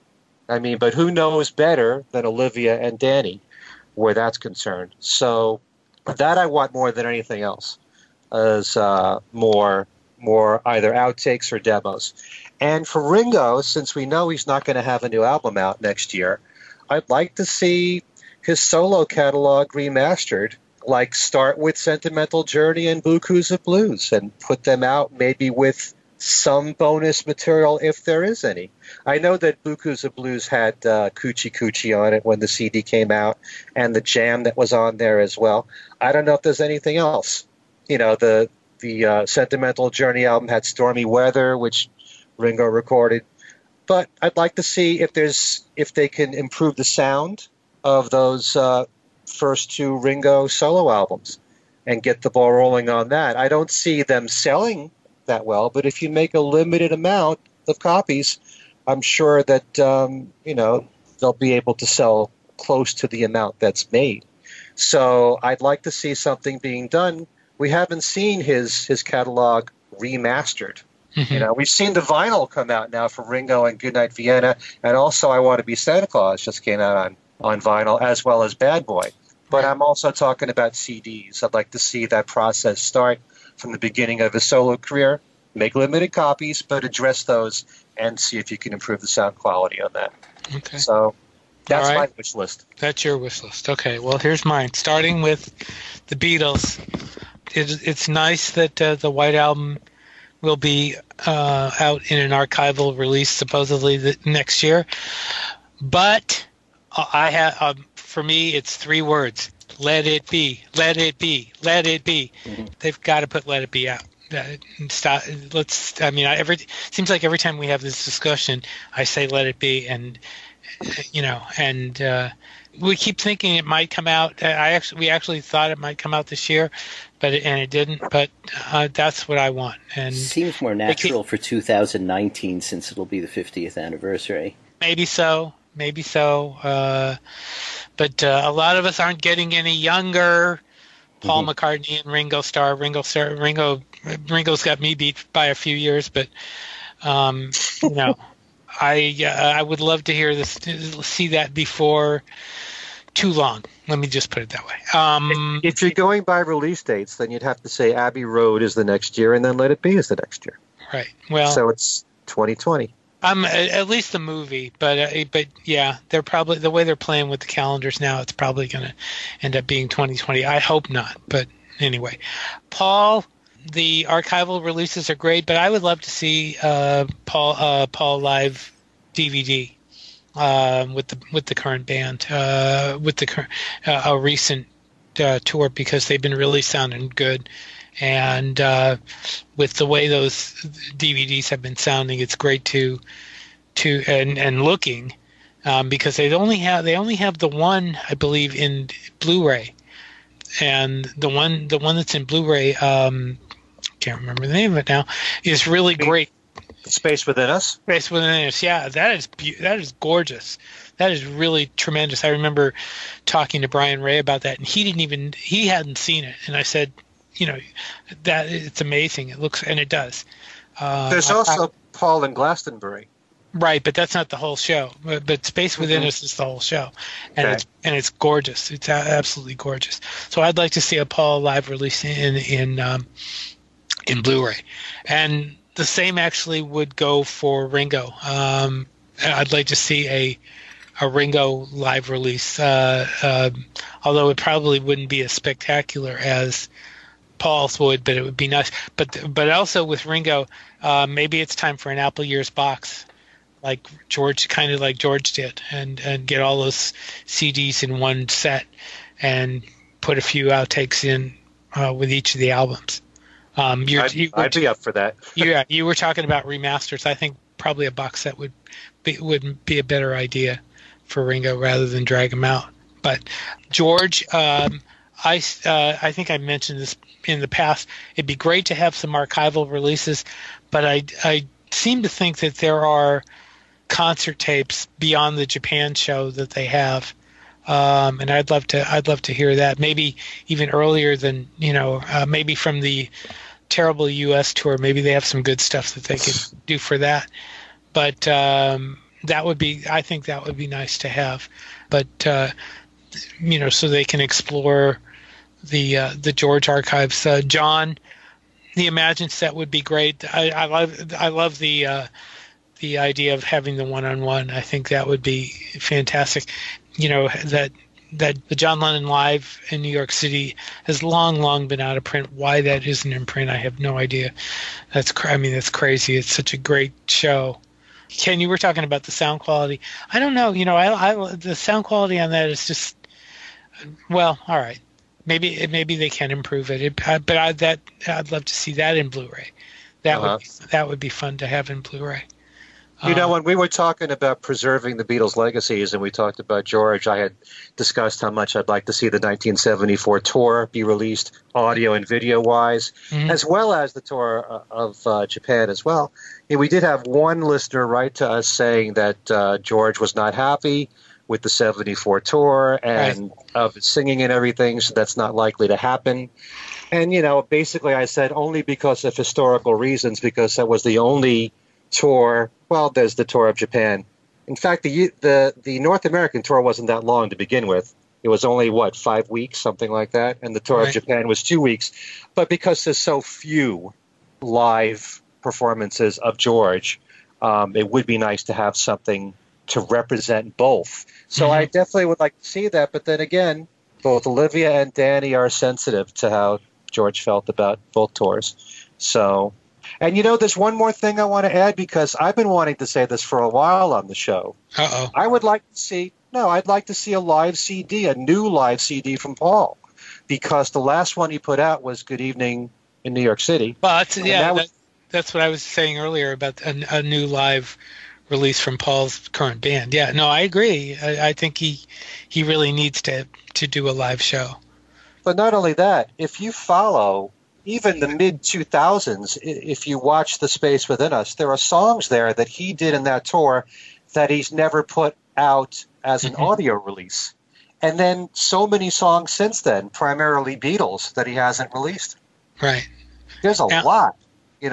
I mean, but who knows better than Olivia and Danny where that's concerned? So that I want more than anything else, as more either outtakes or demos. And for Ringo, since we know he's not going to have a new album out next year, I'd like to see his solo catalog remastered, like start with Sentimental Journey and Beaucoups of Blues and put them out maybe with some bonus material if there is any. I know that Beaucoups of Blues had Coochie Coochie on it when the CD came out, and the jam that was on there as well. I don't know if there's anything else. You know, the Sentimental Journey album had Stormy Weather, which Ringo recorded. But I'd like to see if they can improve the sound of those first two Ringo solo albums and get the ball rolling on that. I don't see them selling that well, but if you make a limited amount of copies, I'm sure that you know, they'll be able to sell close to the amount that's made. So I'd like to see something being done. We haven't seen his catalog remastered. Mm-hmm. You know, we've seen the vinyl come out now for Ringo and Goodnight Vienna, and also I Want to Be Santa Claus just came out on vinyl, as well as Bad Boy. But I'm also talking about CDs. I'd like to see that process start from the beginning of his solo career. Make limited copies, but address those and see if you can improve the sound quality on that. Okay. So that's my wish list. That's your wish list. Okay, well, here's mine. Starting with the Beatles. It's nice that the White Album will be out in an archival release supposedly next year, but I have for me it's three words: let it be, let it be, let it be. Mm-hmm. They've got to put "Let It Be" out. Stop. Let's. I mean, seems like every time we have this discussion, I say "Let It Be," and you know, and we keep thinking it might come out. We actually thought it might come out this year, but it didn't. But that's what I want. And seems more natural for 2019 since it'll be the 50th anniversary. Maybe so. But a lot of us aren't getting any younger. Paul mm-hmm. McCartney and Ringo's got me beat by a few years, but you know. I would love to hear this, see that before too long. Let me just put it that way. If you're going by release dates, then you'd have to say Abbey Road is the next year, and then Let It Be is the next year. Right. Well, so it's 2020. At least the movie, but yeah, they're probably the way they're playing with the calendars now. It's probably going to end up being 2020. I hope not, but anyway, Paul. The archival releases are great, but I would love to see Paul live DVD with the current band, a recent tour, because they've been really sounding good, and with the way those DVDs have been sounding, it's great to and looking, because they only have the one, I believe, in Blu-ray, and the one that's in Blu-ray. Can't remember the name of it now. It's really great. Space Within Us. Space Within Us. Yeah, that is gorgeous. That is really tremendous. I remember talking to Brian Ray about that, and he hadn't seen it, and I said, you know, that it's amazing. It looks, and it does. There's also Paul and Glastonbury. Right, but that's not the whole show. But Space Within mm-hmm. Us is the whole show, and it's gorgeous. It's absolutely gorgeous. So I'd like to see a Paul live release in Blu-ray, and the same actually would go for Ringo. I'd like to see a Ringo live release, although it probably wouldn't be as spectacular as Paul's would, but it would be nice. But also with Ringo, maybe it's time for an Apple Year's box, like George, kind of like George did, and get all those CDs in one set and put a few outtakes in with each of the albums. I'd be up for that. Yeah, you were talking about remasters. I think probably a box set would be a better idea for Ringo rather than drag him out. But George, I think I mentioned this in the past. It'd be great to have some archival releases, but I seem to think that there are concert tapes beyond the Japan show that they have, and I'd love to hear that. Maybe even earlier than maybe from the terrible U.S. tour. Maybe they have some good stuff that they could do for that. But I think that would be nice to have. But so they can explore the George archives. John, the Imagine set would be great. I love the idea of having the one-on-one. I think that would be fantastic. That the John Lennon Live in New York City has long been out of print. Why that isn't in print, I have no idea. That's crazy. It's such a great show. Ken, you were talking about the sound quality. I don't know. The sound quality on that is just, well, all right. Maybe they can improve it. I'd love to see that in Blu-ray. That would be fun to have in Blu-ray. When we were talking about preserving the Beatles' legacies and we talked about George, I had discussed how much I'd like to see the 1974 tour be released audio and video-wise, as well as the tour of Japan as well. And we did have one listener write to us saying that George was not happy with the 74 tour and of singing and everything, so that's not likely to happen. And, basically I said only because of historical reasons, because that was the only tour. Well, there's the tour of Japan. In fact, the North American tour wasn't that long to begin with. It was only, 5 weeks, something like that. And the tour of Japan was 2 weeks. But because there's so few live performances of George, it would be nice to have something to represent both. So I definitely would like to see that. But then again, both Olivia and Danny are sensitive to how George felt about both tours. So... And there's one more thing I want to add because I've been wanting to say this for a while on the show. Uh-oh. I'd like to see a new live CD from Paul, because the last one he put out was Good Evening in New York City. Well, that's what I was saying earlier about a new live release from Paul's current band. Yeah, no, I agree. I think he really needs to do a live show. But not only that, if you follow... Even the mid-2000s, if you watch The Space Within Us, there are songs there that he did in that tour that he's never put out as an audio release. And then so many songs since then, primarily Beatles, that he hasn't released. Right. There's a lot.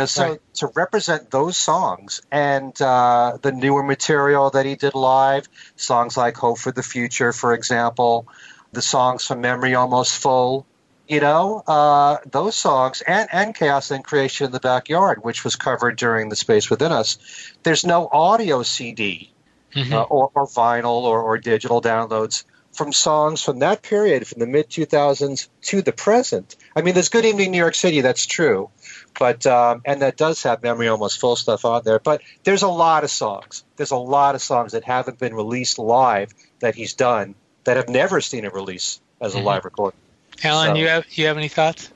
So to represent those songs and the newer material that he did live, songs like Hope for the Future, for example, the songs from Memory Almost Full, those songs and Chaos and Creation in the Backyard, which was covered during The Space Within Us. There's no audio CD or vinyl or digital downloads from songs from that period, from the mid-2000s to the present. I mean, there's Good Evening New York City, that's true, but and that does have Memory Almost Full stuff on there. But there's a lot of songs. There's a lot of songs that haven't been released live that he's done that have never seen a release as a live recording. Allan, you have any thoughts?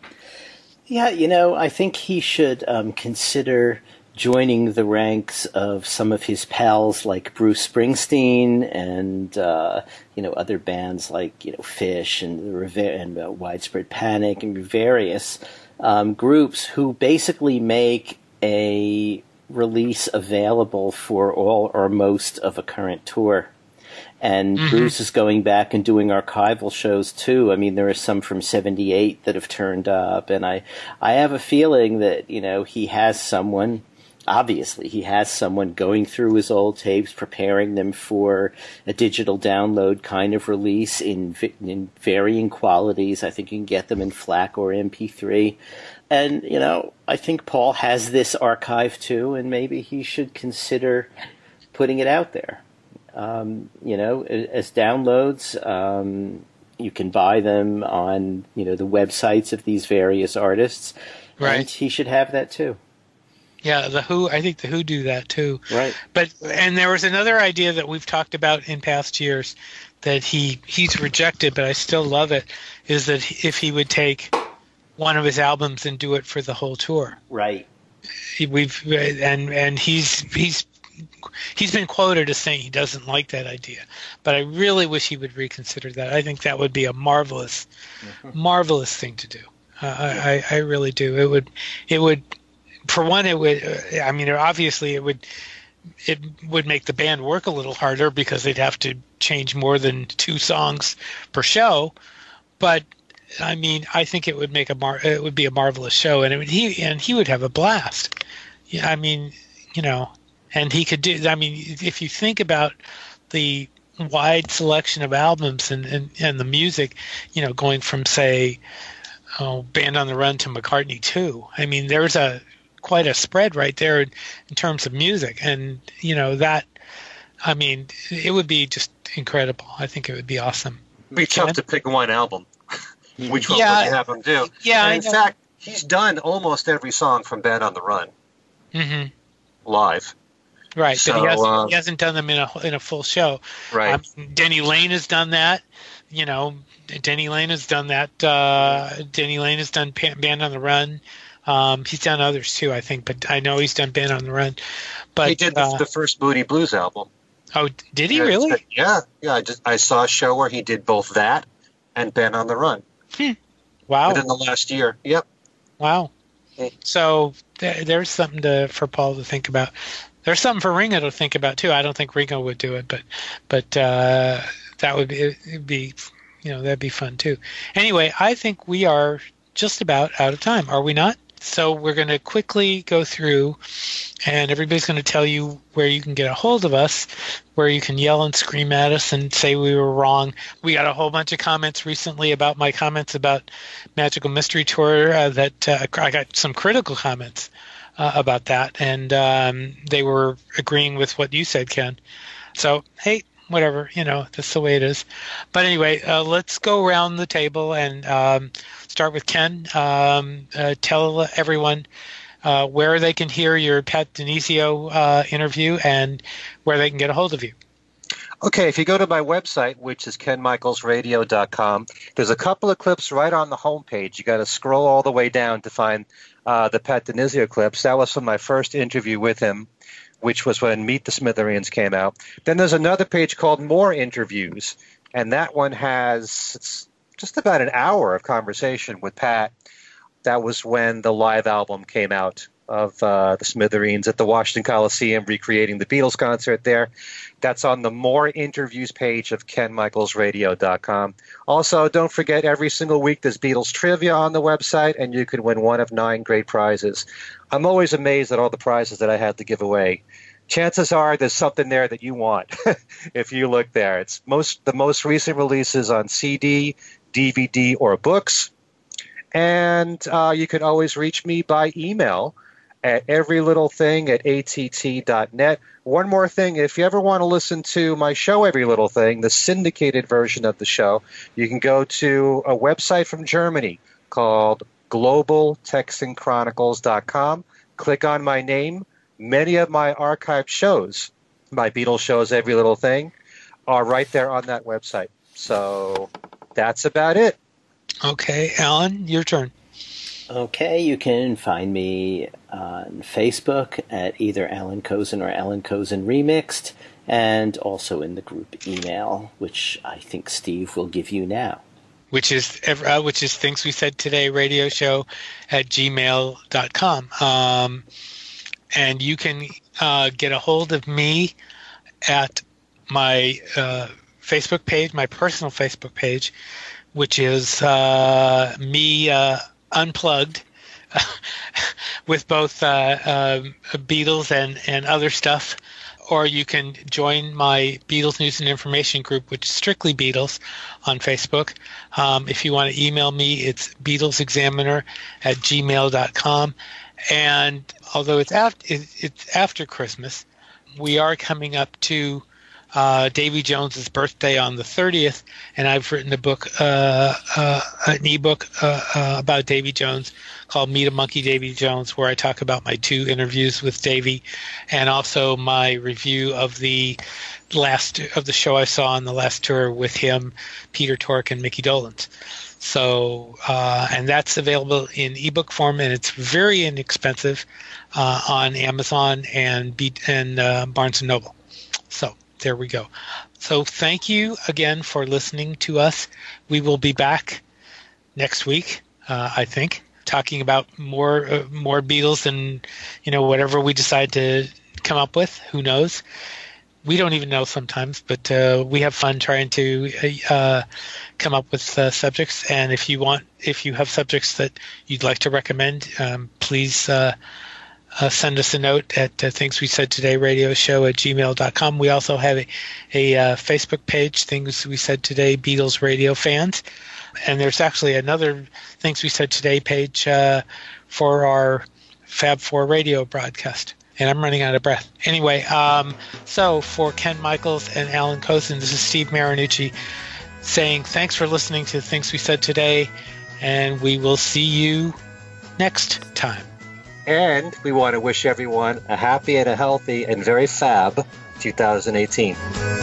Yeah, I think he should consider joining the ranks of some of his pals like Bruce Springsteen and other bands like Fish and Widespread Panic and various groups who basically make a release available for all or most of a current tour. And Bruce is going back and doing archival shows, too. I mean, there are some from 78 that have turned up. And I have a feeling that, he has someone, obviously, going through his old tapes, preparing them for a digital download kind of release in varying qualities. I think you can get them in FLAC or MP3. And, I think Paul has this archive, too, and maybe he should consider putting it out there. As downloads, you can buy them on, the websites of these various artists. Right. And he should have that too. Yeah, the Who, I think the Who do that too. Right. And there was another idea that we've talked about in past years that he's rejected, but I still love it, is that if he would take one of his albums and do it for the whole tour. Right. He's been quoted as saying he doesn't like that idea, but I really wish he would reconsider that. I think that would be a marvelous, marvelous thing to do. I really do. It would, for one, it would. I mean, obviously, it would make the band work a little harder because they'd have to change more than 2 songs per show. But I mean, I think it would make it would be a marvelous show, and he would have a blast. Yeah, I mean, you know. And he could do. I mean, if you think about the wide selection of albums and the music, you know, going from say, Band on the Run to McCartney 2. I mean, there's quite a spread right there in terms of music, and you know that. I mean, it would be just incredible. I think it would be awesome. It'd be tough to pick one album. Which one would you have him do? Yeah. And in fact, he's done almost every song from Band on the Run. Mm-hmm. Live. Right, so, but he hasn't done them in a full show. Right, Denny Lane has done that. You know, Denny Lane has done that. Denny Lane has done Band on the Run. He's done others too, I think, but I know he's done Band on the Run. But he did the first Moody Blues album. Oh, did he really? Yeah. I saw a show where he did both that and Band on the Run. Wow! Within the last year. Yep. Wow. So there's something for Paul to think about. There's something for Ringo to think about too. I don't think Ringo would do it, but that would be, you know, that'd be fun too. Anyway, I think we are just about out of time, are we not? So we're going to quickly go through, and everybody's going to tell you where you can get a hold of us, where you can yell and scream at us and say we were wrong. We got a whole bunch of comments recently about my comments about Magical Mystery Tour. I got some critical comments about that, and they were agreeing with what you said, Ken. So, hey, whatever, you know, that's the way it is. But anyway, let's go around the table and start with Ken. Tell everyone where they can hear your Pat D'Annunzio interview and where they can get a hold of you. Okay, if you go to my website, which is kenmichaelsradio.com, there's a couple of clips right on the homepage. You got to scroll all the way down to find the Pat D'Annunzio clips. That was from my first interview with him, which was when Meet the Smithereens came out. Then there's another page called More Interviews, and that one has just about an hour of conversation with Pat. That was when the live album came out of the Smithereens at the Washington Coliseum, recreating the Beatles concert there. That's on the More Interviews page of kenmichaelsradio.com. Also, don't forget, every single week there's Beatles trivia on the website, and you can win one of 9 great prizes. I'm always amazed at all the prizes that I had to give away. Chances are there's something there that you want if you look there. It's the most recent releases on CD, DVD, or books. And you can always reach me by email at everylittlething@att.net. One more thing, if you ever want to listen to my show, Every Little Thing, the syndicated version of the show, you can go to a website from Germany called globaltexanchronicles.com. Click on my name. Many of my archived shows, my Beatles shows, Every Little Thing, are right there on that website. So that's about it. Okay, Alan, your turn. Okay, you can find me on Facebook at either Allan Kozinn or Allan Kozinn Remixed, and also in the group email, which I think Steve will give you now. Which is Things We Said Today radio show at gmail.com. And you can get a hold of me at my Facebook page, my personal Facebook page, which is me... Unplugged with both Beatles and other stuff, or you can join my Beatles News and Information group, which is strictly Beatles, on Facebook. If you want to email me, it's beatlesexaminer@gmail.com. And although it's after Christmas, we are coming up to Davy Jones's birthday on the 30th, and I've written a book, an ebook about Davy Jones called Meet a Monkey, Davy Jones, where I talk about my two interviews with Davy, and also my review of the last of the show I saw on the last tour with him, Peter Tork, and Mickey Dolenz. So, and that's available in ebook form, and it's very inexpensive on Amazon and Barnes & Noble. So there we go. So thank you again for listening to us. We will be back next week, I think, talking about more Beatles and, you know, whatever we decide to come up with. Who knows? We don't even know sometimes, but we have fun trying to come up with subjects. And if you have subjects that you'd like to recommend, please send us a note at Things We Said Today Radio Show at gmail.com. We also have a Facebook page, Things We Said Today Beatles Radio Fans. And there's actually another Things We Said Today page for our Fab Four radio broadcast. And I'm running out of breath. Anyway, so for Ken Michaels and Allan Kozinn, this is Steve Marinucci saying thanks for listening to Things We Said Today, and we will see you next time. And we want to wish everyone a happy and a healthy and very fab 2018.